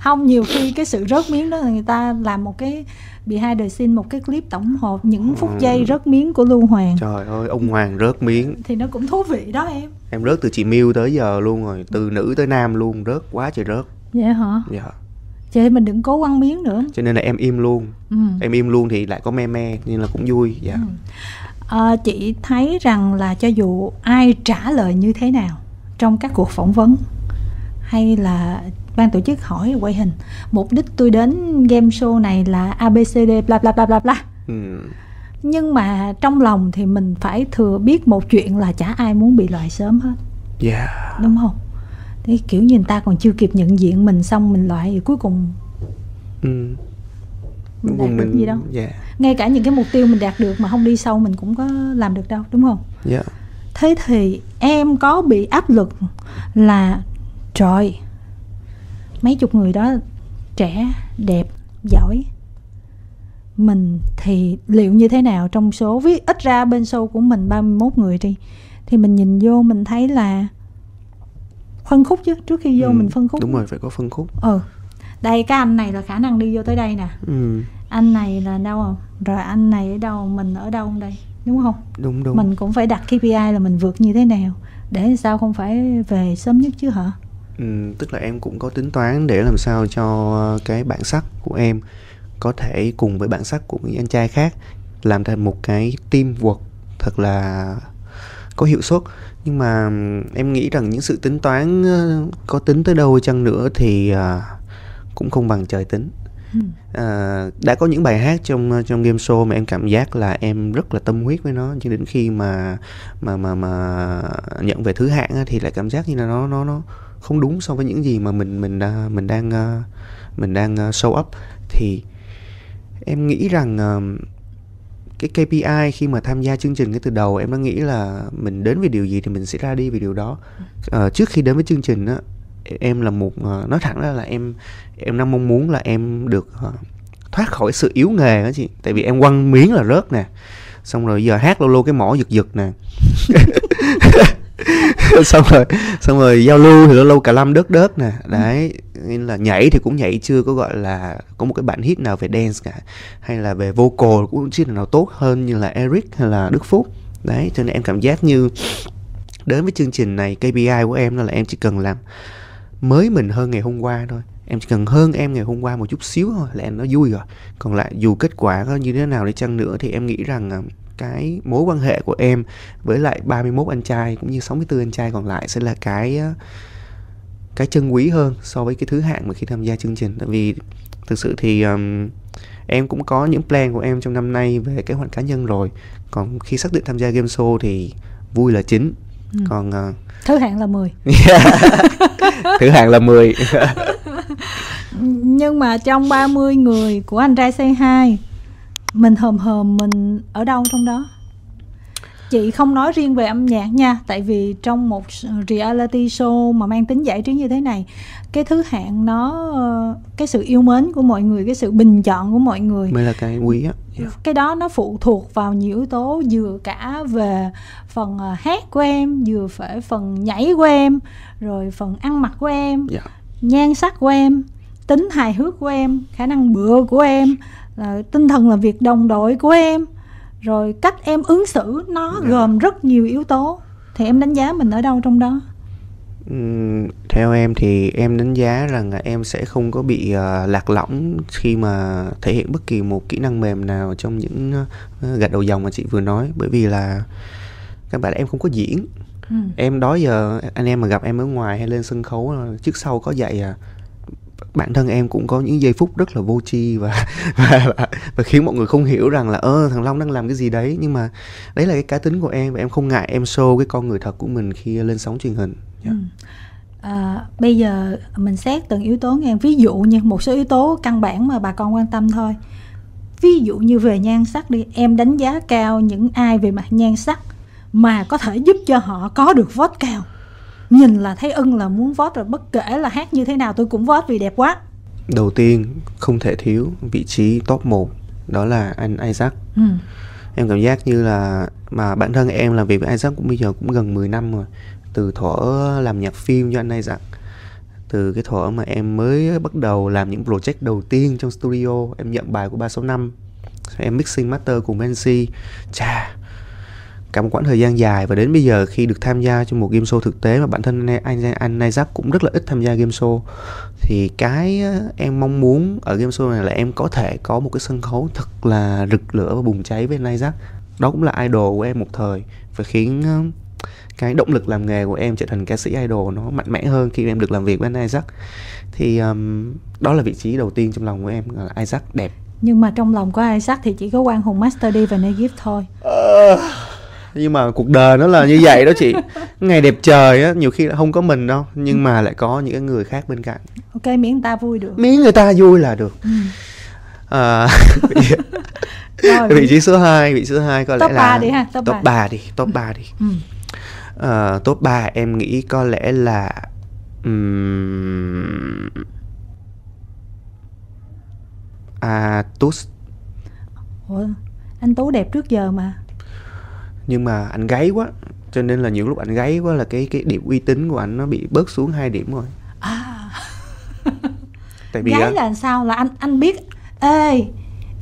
Không, nhiều khi cái sự rớt miếng đó là người ta làm một cái behind the scene, một cái clip tổng hợp những phút giây rớt miếng của Lưu Hoàng. Trời ơi, ông Hoàng rớt miếng thì nó cũng thú vị đó em. Em rớt từ chị Miu tới giờ luôn rồi, từ nữ tới nam luôn, rớt quá trời rớt. Vậy hả? Dạ. Chị mình đừng cố quăng miếng nữa. Cho nên là em im luôn. Ừ. Em im luôn thì lại có me me nên là cũng vui. Dạ. Ừ. À, chị thấy rằng là cho dù ai trả lời như thế nào trong các cuộc phỏng vấn hay là ban tổ chức hỏi quay hình, mục đích tôi đến game show này là a bê xê đê bla bla bla bla bla. Ừ. Nhưng mà trong lòng thì mình phải thừa biết một chuyện là chả ai muốn bị loại sớm hết. Yeah. Đúng không? Thì kiểu như người ta còn chưa kịp nhận diện mình xong mình loại thì cuối cùng ừ. Mình đạt được gì đâu. Yeah. Ngay cả những cái mục tiêu mình đạt được mà không đi sâu mình cũng có làm được đâu, đúng không? Yeah. Thế thì em có bị áp lực là trời, mấy chục người đó trẻ, đẹp, giỏi, mình thì liệu như thế nào trong số, ví ít ra bên show của mình ba mươi mốt người đi, thì mình nhìn vô mình thấy là phân khúc chứ, trước khi vô ừ, mình phân khúc. Đúng rồi, phải có phân khúc. Ừ. Đây, cái anh này là khả năng đi vô tới đây nè. Ừ. Anh này là đâu không? Rồi anh này ở đâu, mình ở đâu đây? Đúng không? Đúng, đúng. Mình cũng phải đặt ca pê i là mình vượt như thế nào để sao không phải về sớm nhất chứ hả? Ừ, tức là em cũng có tính toán để làm sao cho cái bản sắc của em có thể cùng với bản sắc của những anh trai khác làm thành một cái teamwork thật là có hiệu suất. Nhưng mà em nghĩ rằng những sự tính toán có tính tới đâu chăng nữa thì cũng không bằng trời tính. Ừ. À, đã có những bài hát trong trong game show mà em cảm giác là em rất là tâm huyết với nó, nhưng đến khi mà mà mà mà nhận về thứ hạng thì lại cảm giác như là nó nó nó không đúng so với những gì mà mình mình mình đang mình đang show up. Thì em nghĩ rằng cái ca pê i khi mà tham gia chương trình cái từ đầu em đã nghĩ là mình đến vì điều gì thì mình sẽ ra đi vì điều đó. À, trước khi đến với chương trình á, em là một, nói thẳng ra là em em đang mong muốn là em được thoát khỏi sự yếu nghề đó chị, tại vì em quăng miếng là rớt nè, xong rồi giờ hát lâu lâu cái mỏ giật giật nè. xong rồi xong rồi giao lưu thì lâu lâu cả lâm đớt đớt nè đấy, nên là nhảy thì cũng nhảy chưa có gọi là có một cái bản hit nào về dance cả, hay là về vocal cũng chưa nào tốt hơn như là Eric hay là Đức Phúc đấy. Cho nên em cảm giác như đến với chương trình này ca pê i của em là em chỉ cần làm mới mình hơn ngày hôm qua thôi, em chỉ cần hơn em ngày hôm qua một chút xíu thôi là em nó vui rồi. Còn lại dù kết quả có như thế nào đi chăng nữa thì em nghĩ rằng cái mối quan hệ của em với lại ba mươi mốt anh trai cũng như sáu mươi tư anh trai còn lại sẽ là cái cái chân quý hơn so với cái thứ hạng mà khi tham gia chương trình. Tại vì thực sự thì um, em cũng có những plan của em trong năm nay về kế hoạch cá nhân rồi, còn khi xác định tham gia game show thì vui là chính. Ừ. Còn uh, thứ hạng là mười. Yeah. Thứ hạng là mười. Nhưng mà trong ba mươi người của anh trai Say Hi, mình hờm hờm mình ở đâu trong đó? Chị không nói riêng về âm nhạc nha, tại vì trong một reality show mà mang tính giải trí như thế này, cái thứ hạng nó, cái sự yêu mến của mọi người, cái sự bình chọn của mọi người mới là cái quý á. Yeah. Cái đó nó phụ thuộc vào nhiều yếu tố, vừa cả về phần hát của em, vừa phải phần nhảy của em, rồi phần ăn mặc của em. Yeah. Nhan sắc của em, tính hài hước của em, khả năng bựa của em, là tinh thần làm việc đồng đội của em, rồi cách em ứng xử, nó gồm rất nhiều yếu tố. Thì em đánh giá mình ở đâu trong đó? Ừ, theo em thì em đánh giá rằng là em sẽ không có bị uh, lạc lõng khi mà thể hiện bất kỳ một kỹ năng mềm nào trong những uh, gạch đầu dòng mà chị vừa nói, bởi vì là các bạn em không có diễn. Ừ. Em đó giờ anh em mà gặp em ở ngoài hay lên sân khấu trước sau có dạy à, bản thân em cũng có những giây phút rất là vô tri và, và, và, và khiến mọi người không hiểu rằng là ơ thằng Long đang làm cái gì đấy. Nhưng mà đấy là cái cá tính của em và em không ngại em show cái con người thật của mình khi lên sóng truyền hình. Yeah. Ừ. À, bây giờ mình xét từng yếu tố nghe, ví dụ như một số yếu tố căn bản mà bà con quan tâm thôi. Ví dụ như về nhan sắc đi, em đánh giá cao những ai về mặt nhan sắc mà có thể giúp cho họ có được vote cao, nhìn là thấy ưng là muốn vote rồi, bất kể là hát như thế nào tôi cũng vote vì đẹp quá. Đầu tiên không thể thiếu vị trí top một đó là anh Isaac. Ừ. Em cảm giác như là mà bản thân em làm việc với Isaac cũng bây giờ cũng gần mười năm rồi. Từ thuở làm nhạc phim cho anh Isaac, từ cái thuở mà em mới bắt đầu làm những project đầu tiên trong studio, em nhận bài của ba sáu năm, em mixing master cùng với anh Si. Chà, cả một quãng thời gian dài, và đến bây giờ khi được tham gia trong một game show thực tế mà bản thân anh, anh Isaac cũng rất là ít tham gia game show, thì cái em mong muốn ở game show này là em có thể có một cái sân khấu thật là rực lửa và bùng cháy với anh Isaac. Đó cũng là idol của em một thời, và khiến cái động lực làm nghề của em trở thành ca sĩ idol nó mạnh mẽ hơn khi em được làm việc với anh Isaac. Thì um, đó là vị trí đầu tiên trong lòng của em là Isaac đẹp. Nhưng mà trong lòng của Isaac thì chỉ có Quang Hùng, Master D và Negip thôi. uh... Nhưng mà cuộc đời nó là như vậy đó chị. Ngày đẹp trời á, nhiều khi là không có mình đâu, nhưng ừ. mà lại có những cái người khác bên cạnh. Ok, miễn người ta vui được. Miễn người ta vui là được. Ừ. À, rồi, vị trí số hai, vị trí số hai có top lẽ là đi ha, top, top ba đi, top ba đi. Ừ. À, top ba em nghĩ có lẽ là um, à, Tuz. Ủa, anh Tú đẹp trước giờ mà. Nhưng mà anh gáy quá, cho nên là nhiều lúc anh gáy quá là cái cái điểm uy tín của anh nó bị bớt xuống hai điểm rồi. À. Tại vì gáy á, là sao là anh anh biết, ê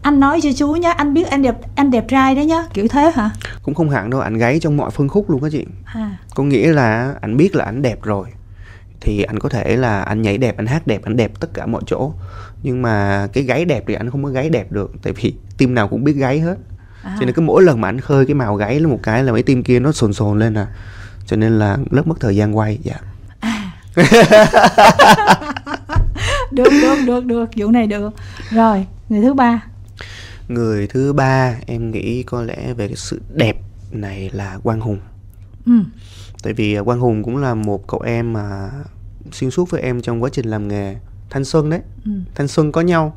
anh nói cho chú nhá, anh biết anh đẹp, anh đẹp trai đấy nhá, kiểu thế hả? Cũng không hẳn đâu, anh gáy trong mọi phân khúc luôn á chị. À. Có nghĩa là anh biết là anh đẹp rồi thì anh có thể là anh nhảy đẹp, anh hát đẹp, anh đẹp tất cả mọi chỗ. Nhưng mà cái gáy đẹp thì anh không có gáy đẹp được, tại vì team nào cũng biết gáy hết. À. Cho nên cứ mỗi lần mà anh khơi cái màu gáy lên một cái là mấy tim kia nó sồn sồn lên à. Cho nên là rất mất thời gian quay. Dạ. À. Được, được, được, được. Vụ này được. Rồi, người thứ ba. Người thứ ba em nghĩ có lẽ về cái sự đẹp này là Quang Hùng. Ừ. Tại vì Quang Hùng cũng là một cậu em mà xuyên suốt với em trong quá trình làm nghề. Thanh xuân đấy. Ừ. Thanh xuân có nhau.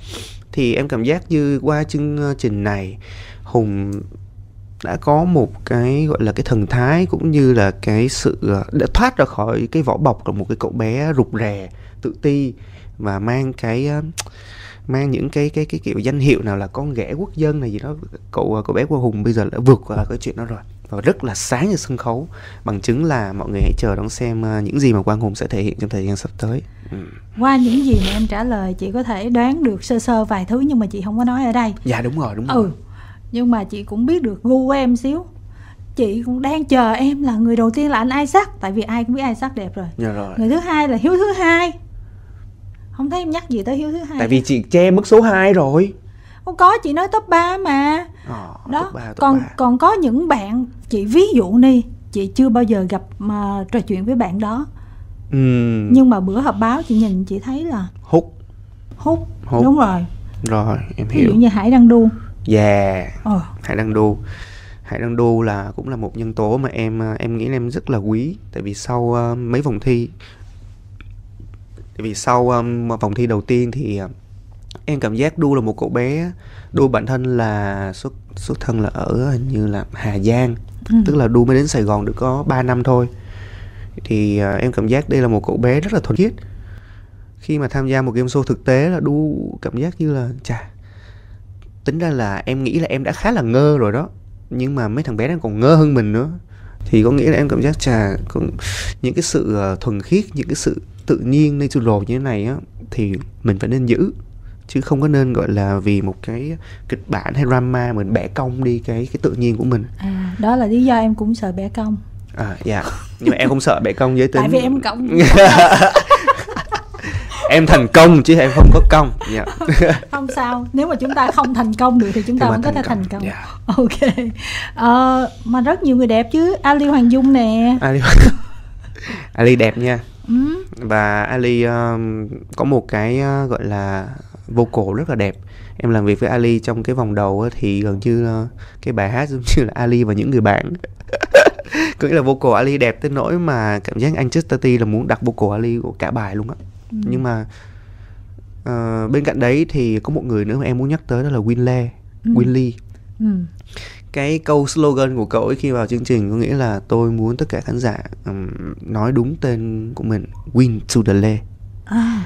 Thì em cảm giác như qua chương trình này, Hùng đã có một cái gọi là cái thần thái cũng như là cái sự đã thoát ra khỏi cái vỏ bọc của một cái cậu bé rụt rè, tự ti, và mang cái mang những cái cái cái kiểu danh hiệu nào là con ghẻ quốc dân này gì đó. Cậu cậu bé của Hùng bây giờ đã vượt qua cái chuyện đó rồi và rất là sáng trên sân khấu. Bằng chứng là mọi người hãy chờ đón xem những gì mà Quang Hùng sẽ thể hiện trong thời gian sắp tới. Ừ. Qua những gì mà em trả lời, chị có thể đoán được sơ sơ vài thứ nhưng mà chị không có nói ở đây. Dạ đúng rồi, đúng rồi. Ừ. Nhưng mà chị cũng biết được gu của em xíu. Chị cũng đang chờ em là người đầu tiên là anh Isaac, tại vì ai cũng biết Isaac đẹp rồi. Dạ rồi. Người thứ hai là Hiếu thứ hai. Không thấy em nhắc gì tới Hiếu thứ hai. Tại vì chị che mất số hai rồi. Không có, chị nói top ba mà. Ờ, đó. Top ba, top còn ba. Còn có những bạn, chị ví dụ đi, chị chưa bao giờ gặp mà trò chuyện với bạn đó. Ừ. Nhưng mà bữa họp báo chị nhìn chị thấy là Hút. Hút. Hút. Đúng rồi. Rồi, em hiểu. Ví dụ như Hải Đăng Đu. Yeah. Ờ. Hải Đăng Đu. Hải Đăng Đu là cũng là một nhân tố mà em em nghĩ em rất là quý, tại vì sau uh, mấy vòng thi tại vì sau um, vòng thi đầu tiên thì uh, em cảm giác Đu là một cậu bé. Đu bản thân là xuất xuất thân là ở hình như là Hà Giang. Ừ. Tức là Đu mới đến Sài Gòn được có ba năm thôi. Thì uh, em cảm giác đây là một cậu bé rất là thuần khiết. Khi mà tham gia một game show thực tế là Đu cảm giác như là chà, tính ra là em nghĩ là em đã khá là ngơ rồi đó, nhưng mà mấy thằng bé đang còn ngơ hơn mình nữa. Thì có nghĩa là em cảm giác chà, những cái sự thuần khiết, những cái sự tự nhiên, natural như thế này á, thì mình phải nên giữ, chứ không có nên gọi là vì một cái kịch bản hay drama mình bẻ cong đi cái cái tự nhiên của mình. À, đó là lý do em cũng sợ bẻ cong. À, dạ. Nhưng mà em không sợ bẻ cong giới tính. Tại vì em cộng. Em thành công chứ em không có công. Yeah. Không sao, nếu mà chúng ta không thành công được thì chúng ta vẫn có thể thành công. Yeah. Ok. Ờ, mà rất nhiều người đẹp chứ. Ali Hoàng Dung nè. Ali, Ali đẹp nha. Ừ. Và Ali um, có một cái uh, gọi là vocal rất là đẹp. Em làm việc với Ali trong cái vòng đầu thì gần như uh, cái bài hát giống như là Ali và những người bạn. Có nghĩa là vocal Ali đẹp tới nỗi mà cảm giác anh Chester T là muốn đặt vocal Ali của cả bài luôn á. Ừ. Nhưng mà uh, bên cạnh đấy thì có một người nữa mà em muốn nhắc tới, đó là Winley. Ừ. Winley. Ừ. Cái câu slogan của cậu ấy khi vào chương trình có nghĩa là tôi muốn tất cả khán giả um, nói đúng tên của mình, Win to the Lay. À.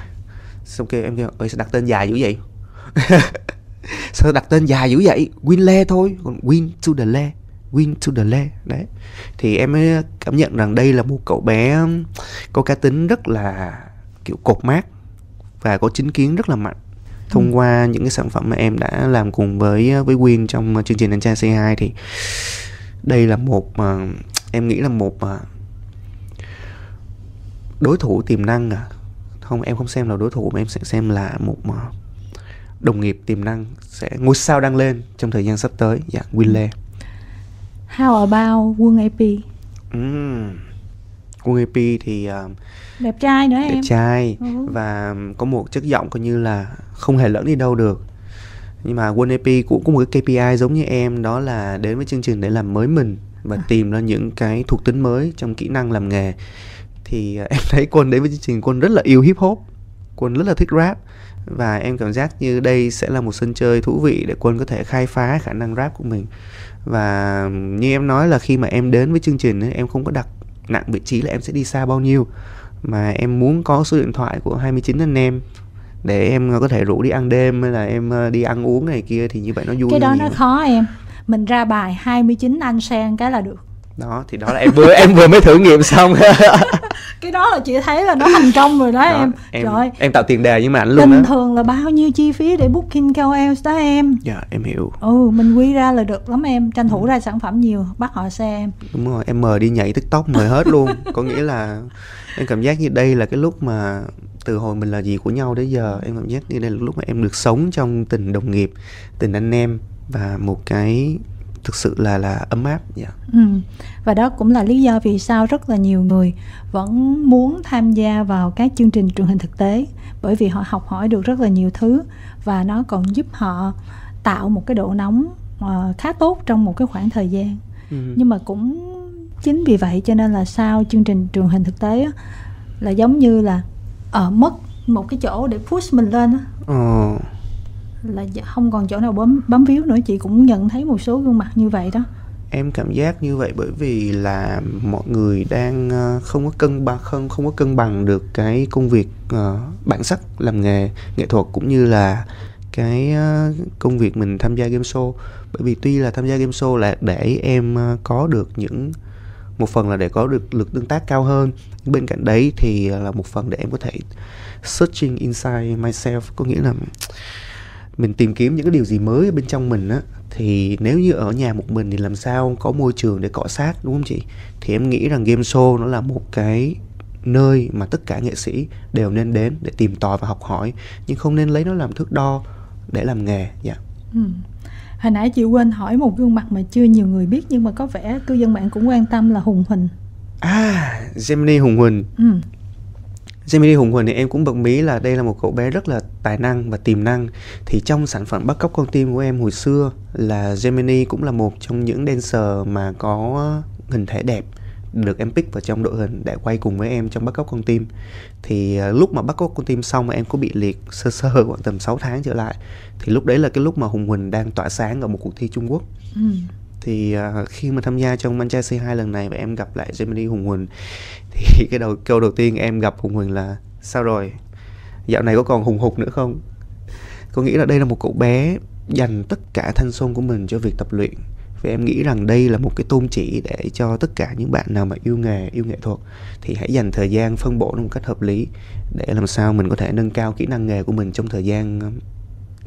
Xong kêu em kêu ơi sao đặt tên dài dữ vậy? Sao đặt tên dài dữ vậy? Winle thôi, còn Win to the Le, Win to the Le. Đấy. Thì em mới cảm nhận rằng đây là một cậu bé có cá tính rất là kiểu cột mác và có chính kiến rất là mạnh. Thông qua những cái sản phẩm mà em đã làm cùng với với Win trong chương trình Anh Trai Say Hi thì đây là một uh, em nghĩ là một uh, đối thủ tiềm năng à? Không, em không xem là đối thủ mà em sẽ xem là một uh, đồng nghiệp tiềm năng, sẽ ngôi sao đang lên trong thời gian sắp tới. Dạ, Winle. How about Quân a pê? Mm. Quân a pê thì uh, đẹp trai nữa em. Đẹp trai ừ. Và có một chất giọng coi như là không hề lẫn đi đâu được. Nhưng mà Quân a pê cũng có một cái ca pê i giống như em, đó là đến với chương trình để làm mới mình và à. tìm ra những cái thuộc tính mới trong kỹ năng làm nghề. Thì em thấy Quân đến với chương trình, Quân rất là yêu hip hop, Quân rất là thích rap. Và em cảm giác như đây sẽ là một sân chơi thú vị để Quân có thể khai phá khả năng rap của mình. Và như em nói là khi mà em đến với chương trình, em không có đặt nặng vị trí là em sẽ đi xa bao nhiêu, mà em muốn có số điện thoại của hai mươi chín anh em để em có thể rủ đi ăn đêm hay là em đi ăn uống này kia, thì như vậy nó vui. Cái đó nó khó em. Mình ra bài hai mươi chín anh sang cái là được. Đó thì đó là em vừa em vừa mới thử nghiệm xong. Cái đó là chị thấy là nó thành công rồi đó, đó em. Em, rồi. Em tạo tiền đề nhưng mà ảnh luôn. Bình thường là bao nhiêu chi phí để booking ca o lờ đó em? Dạ em hiểu. Ừ mình quy ra là được lắm em, tranh thủ ừ. ra sản phẩm nhiều, bắt họ xe em. Đúng rồi, em mời đi nhảy TikTok mời hết luôn. Có nghĩa là em cảm giác như đây là cái lúc mà từ hồi mình là gì của nhau đến giờ, em cảm giác như đây là lúc mà em được sống trong tình đồng nghiệp, tình anh em và một cái thực sự là là ấm áp. Yeah. Ừ. Và đó cũng là lý do vì sao rất là nhiều người vẫn muốn tham gia vào các chương trình truyền hình thực tế, bởi vì họ học hỏi được rất là nhiều thứ và nó còn giúp họ tạo một cái độ nóng uh, khá tốt trong một cái khoảng thời gian. Ừ. Nhưng mà cũng chính vì vậy cho nên là sao chương trình truyền hình thực tế á, là giống như là ở mất một cái chỗ để push mình lên á. Ờ. Là không còn chỗ nào bấm bấm víu nữa. Chị cũng nhận thấy một số gương mặt như vậy đó. Em cảm giác như vậy bởi vì là mọi người đang không có cân bằng, không không có cân bằng được cái công việc uh, bản sắc làm nghề nghệ thuật cũng như là cái uh, công việc mình tham gia game show. Bởi vì tuy là tham gia game show là để em uh, có được những một phần là để có được lực tương tác cao hơn, bên cạnh đấy thì là một phần để em có thể searching inside myself, có nghĩa là mình tìm kiếm những cái điều gì mới ở bên trong mình á. Thì nếu như ở nhà một mình thì làm sao có môi trường để cọ sát, đúng không chị? Thì em nghĩ rằng game show nó là một cái nơi mà tất cả nghệ sĩ đều nên đến để tìm tòi và học hỏi, nhưng không nên lấy nó làm thước đo để làm nghề. Dạ. Ừ. Hồi nãy chị quên hỏi một gương mặt mà chưa nhiều người biết nhưng mà có vẻ cư dân mạng cũng quan tâm là Hùng Huỳnh. À, Gemini Hùng Huỳnh. Ừ. Gemini Hùng Huỳnh thì em cũng bật mí là đây là một cậu bé rất là tài năng và tiềm năng. Thì trong sản phẩm Bắt Cóc Con Tim của em hồi xưa là Gemini cũng là một trong những dancer mà có hình thể đẹp, được em pick vào trong đội hình để quay cùng với em trong Bắt Cóc Con Tim. Thì lúc mà Bắt Cóc Con Tim xong mà em có bị liệt sơ sơ khoảng tầm sáu tháng trở lại. Thì lúc đấy là cái lúc mà Hùng Huỳnh đang tỏa sáng ở một cuộc thi Trung Quốc. Ừ. Thì uh, khi mà tham gia trong Anh Trai Say Hi lần này và em gặp lại Gemini Hùng Huỳnh thì cái đầu câu đầu tiên em gặp Hùng Huỳnh là sao rồi? Dạo này có còn hùng hục nữa không? Có nghĩa là đây là một cậu bé dành tất cả thanh xuân của mình cho việc tập luyện. Vì em nghĩ rằng đây là một cái tôn chỉ để cho tất cả những bạn nào mà yêu nghề, yêu nghệ thuật thì hãy dành thời gian phân bổ nó một cách hợp lý để làm sao mình có thể nâng cao kỹ năng nghề của mình trong thời gian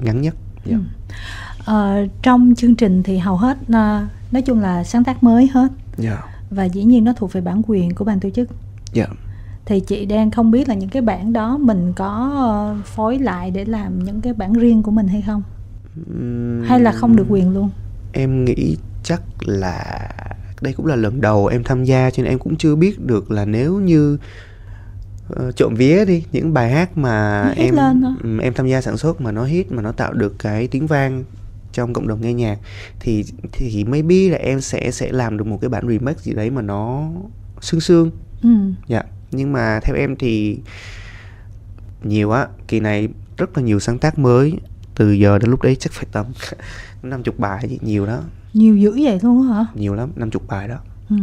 ngắn nhất. Yeah. Ừ. Ờ, trong chương trình thì hầu hết nói chung là sáng tác mới hết. Yeah. Và dĩ nhiên nó thuộc về bản quyền của ban tổ chức. Yeah. Thì chị đang không biết là những cái bản đó mình có phối lại để làm những cái bản riêng của mình hay không? Uhm, hay là không được quyền luôn? Em nghĩ chắc là đây cũng là lần đầu em tham gia cho nên em cũng chưa biết được là nếu như trộm vía đi những bài hát mà em em tham gia sản xuất mà nó hit, mà nó tạo được cái tiếng vang trong cộng đồng nghe nhạc thì thì maybe là em sẽ sẽ làm được một cái bản remix gì đấy mà nó sương sương. Ừ. Dạ. Nhưng mà theo em thì nhiều á, kỳ này rất là nhiều sáng tác mới, từ giờ đến lúc đấy chắc phải tầm năm mươi bài gì, nhiều đó. Nhiều dữ vậy luôn hả? Nhiều lắm, năm mươi bài đó. Ừ.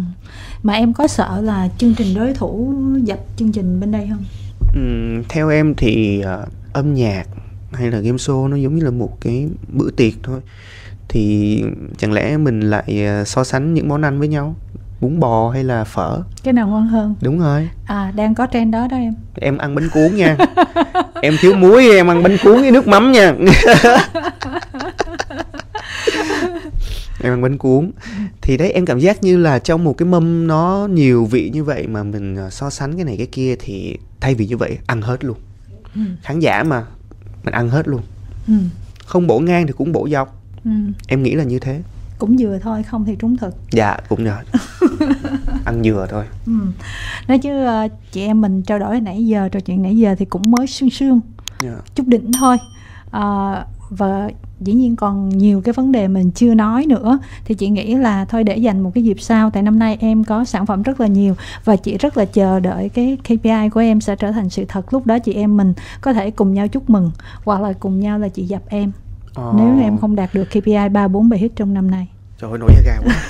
Mà em có sợ là chương trình đối thủ dập chương trình bên đây không? Ừ, theo em thì uh, âm nhạc hay là game show nó giống như là một cái bữa tiệc thôi, thì chẳng lẽ mình lại so sánh những món ăn với nhau, bún bò hay là phở, cái nào ngon hơn? Đúng rồi. À, đang có trend đó đó em. Em ăn bánh cuốn nha. Em thiếu muối, em ăn bánh cuốn với nước mắm nha. Em ăn bánh cuốn. Thì đấy, em cảm giác như là trong một cái mâm nó nhiều vị như vậy mà mình so sánh cái này cái kia, thì thay vì như vậy ăn hết luôn. Ừ. Khán giả mà, mình ăn hết luôn. Ừ. Không bổ ngang thì cũng bổ dọc. Ừ. Em nghĩ là như thế. Cũng vừa thôi, không thì trúng thực. Dạ, cũng rồi. Ăn vừa thôi. Ừ. Nói chứ chị em mình trao đổi nãy giờ, trò chuyện nãy giờ thì cũng mới sương sương, yeah. chút đỉnh thôi. À, và dĩ nhiên còn nhiều cái vấn đề mình chưa nói nữa. Thì chị nghĩ là thôi để dành một cái dịp sau. Tại năm nay em có sản phẩm rất là nhiều, và chị rất là chờ đợi cái ca pê i của em sẽ trở thành sự thật. Lúc đó chị em mình có thể cùng nhau chúc mừng, hoặc là cùng nhau là chị dập em. Oh. Nếu em không đạt được ca pê i ba bốn bài hit trong năm nay. Trời ơi, nổi da gà quá.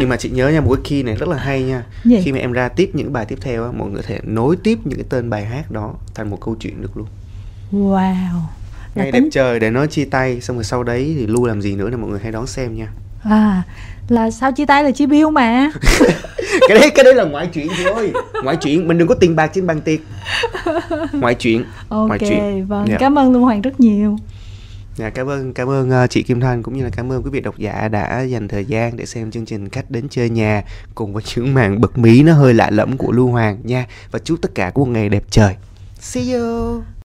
Nhưng mà chị nhớ nha, một cái key này rất là hay nha. Vậy? Khi mà em ra tiếp những bài tiếp theo, mọi người có thể nối tiếp những cái tên bài hát đó thành một câu chuyện được luôn. Wow. Ngày tính... đẹp trời để nó chia tay, xong rồi sau đấy thì Lu làm gì nữa là mọi người hay đón xem nha. À, là sao chia tay là chia bill mà. Cái đấy cái đấy là ngoại chuyện thôi. Ngoại chuyện, mình đừng có tiền bạc trên bàn tiệc. Ngoại chuyện. Ok, ngoại chuyện. Vâng, yeah. Cảm ơn Lu Hoàng rất nhiều. Dạ, cảm ơn cảm ơn chị Kim Thanh, cũng như là cảm ơn quý vị độc giả đã dành thời gian để xem chương trình Khách Đến Chơi Nhà cùng với những màn bật mí nó hơi lạ lẫm của Lu Hoàng nha, và chúc tất cả có một ngày đẹp trời. See you.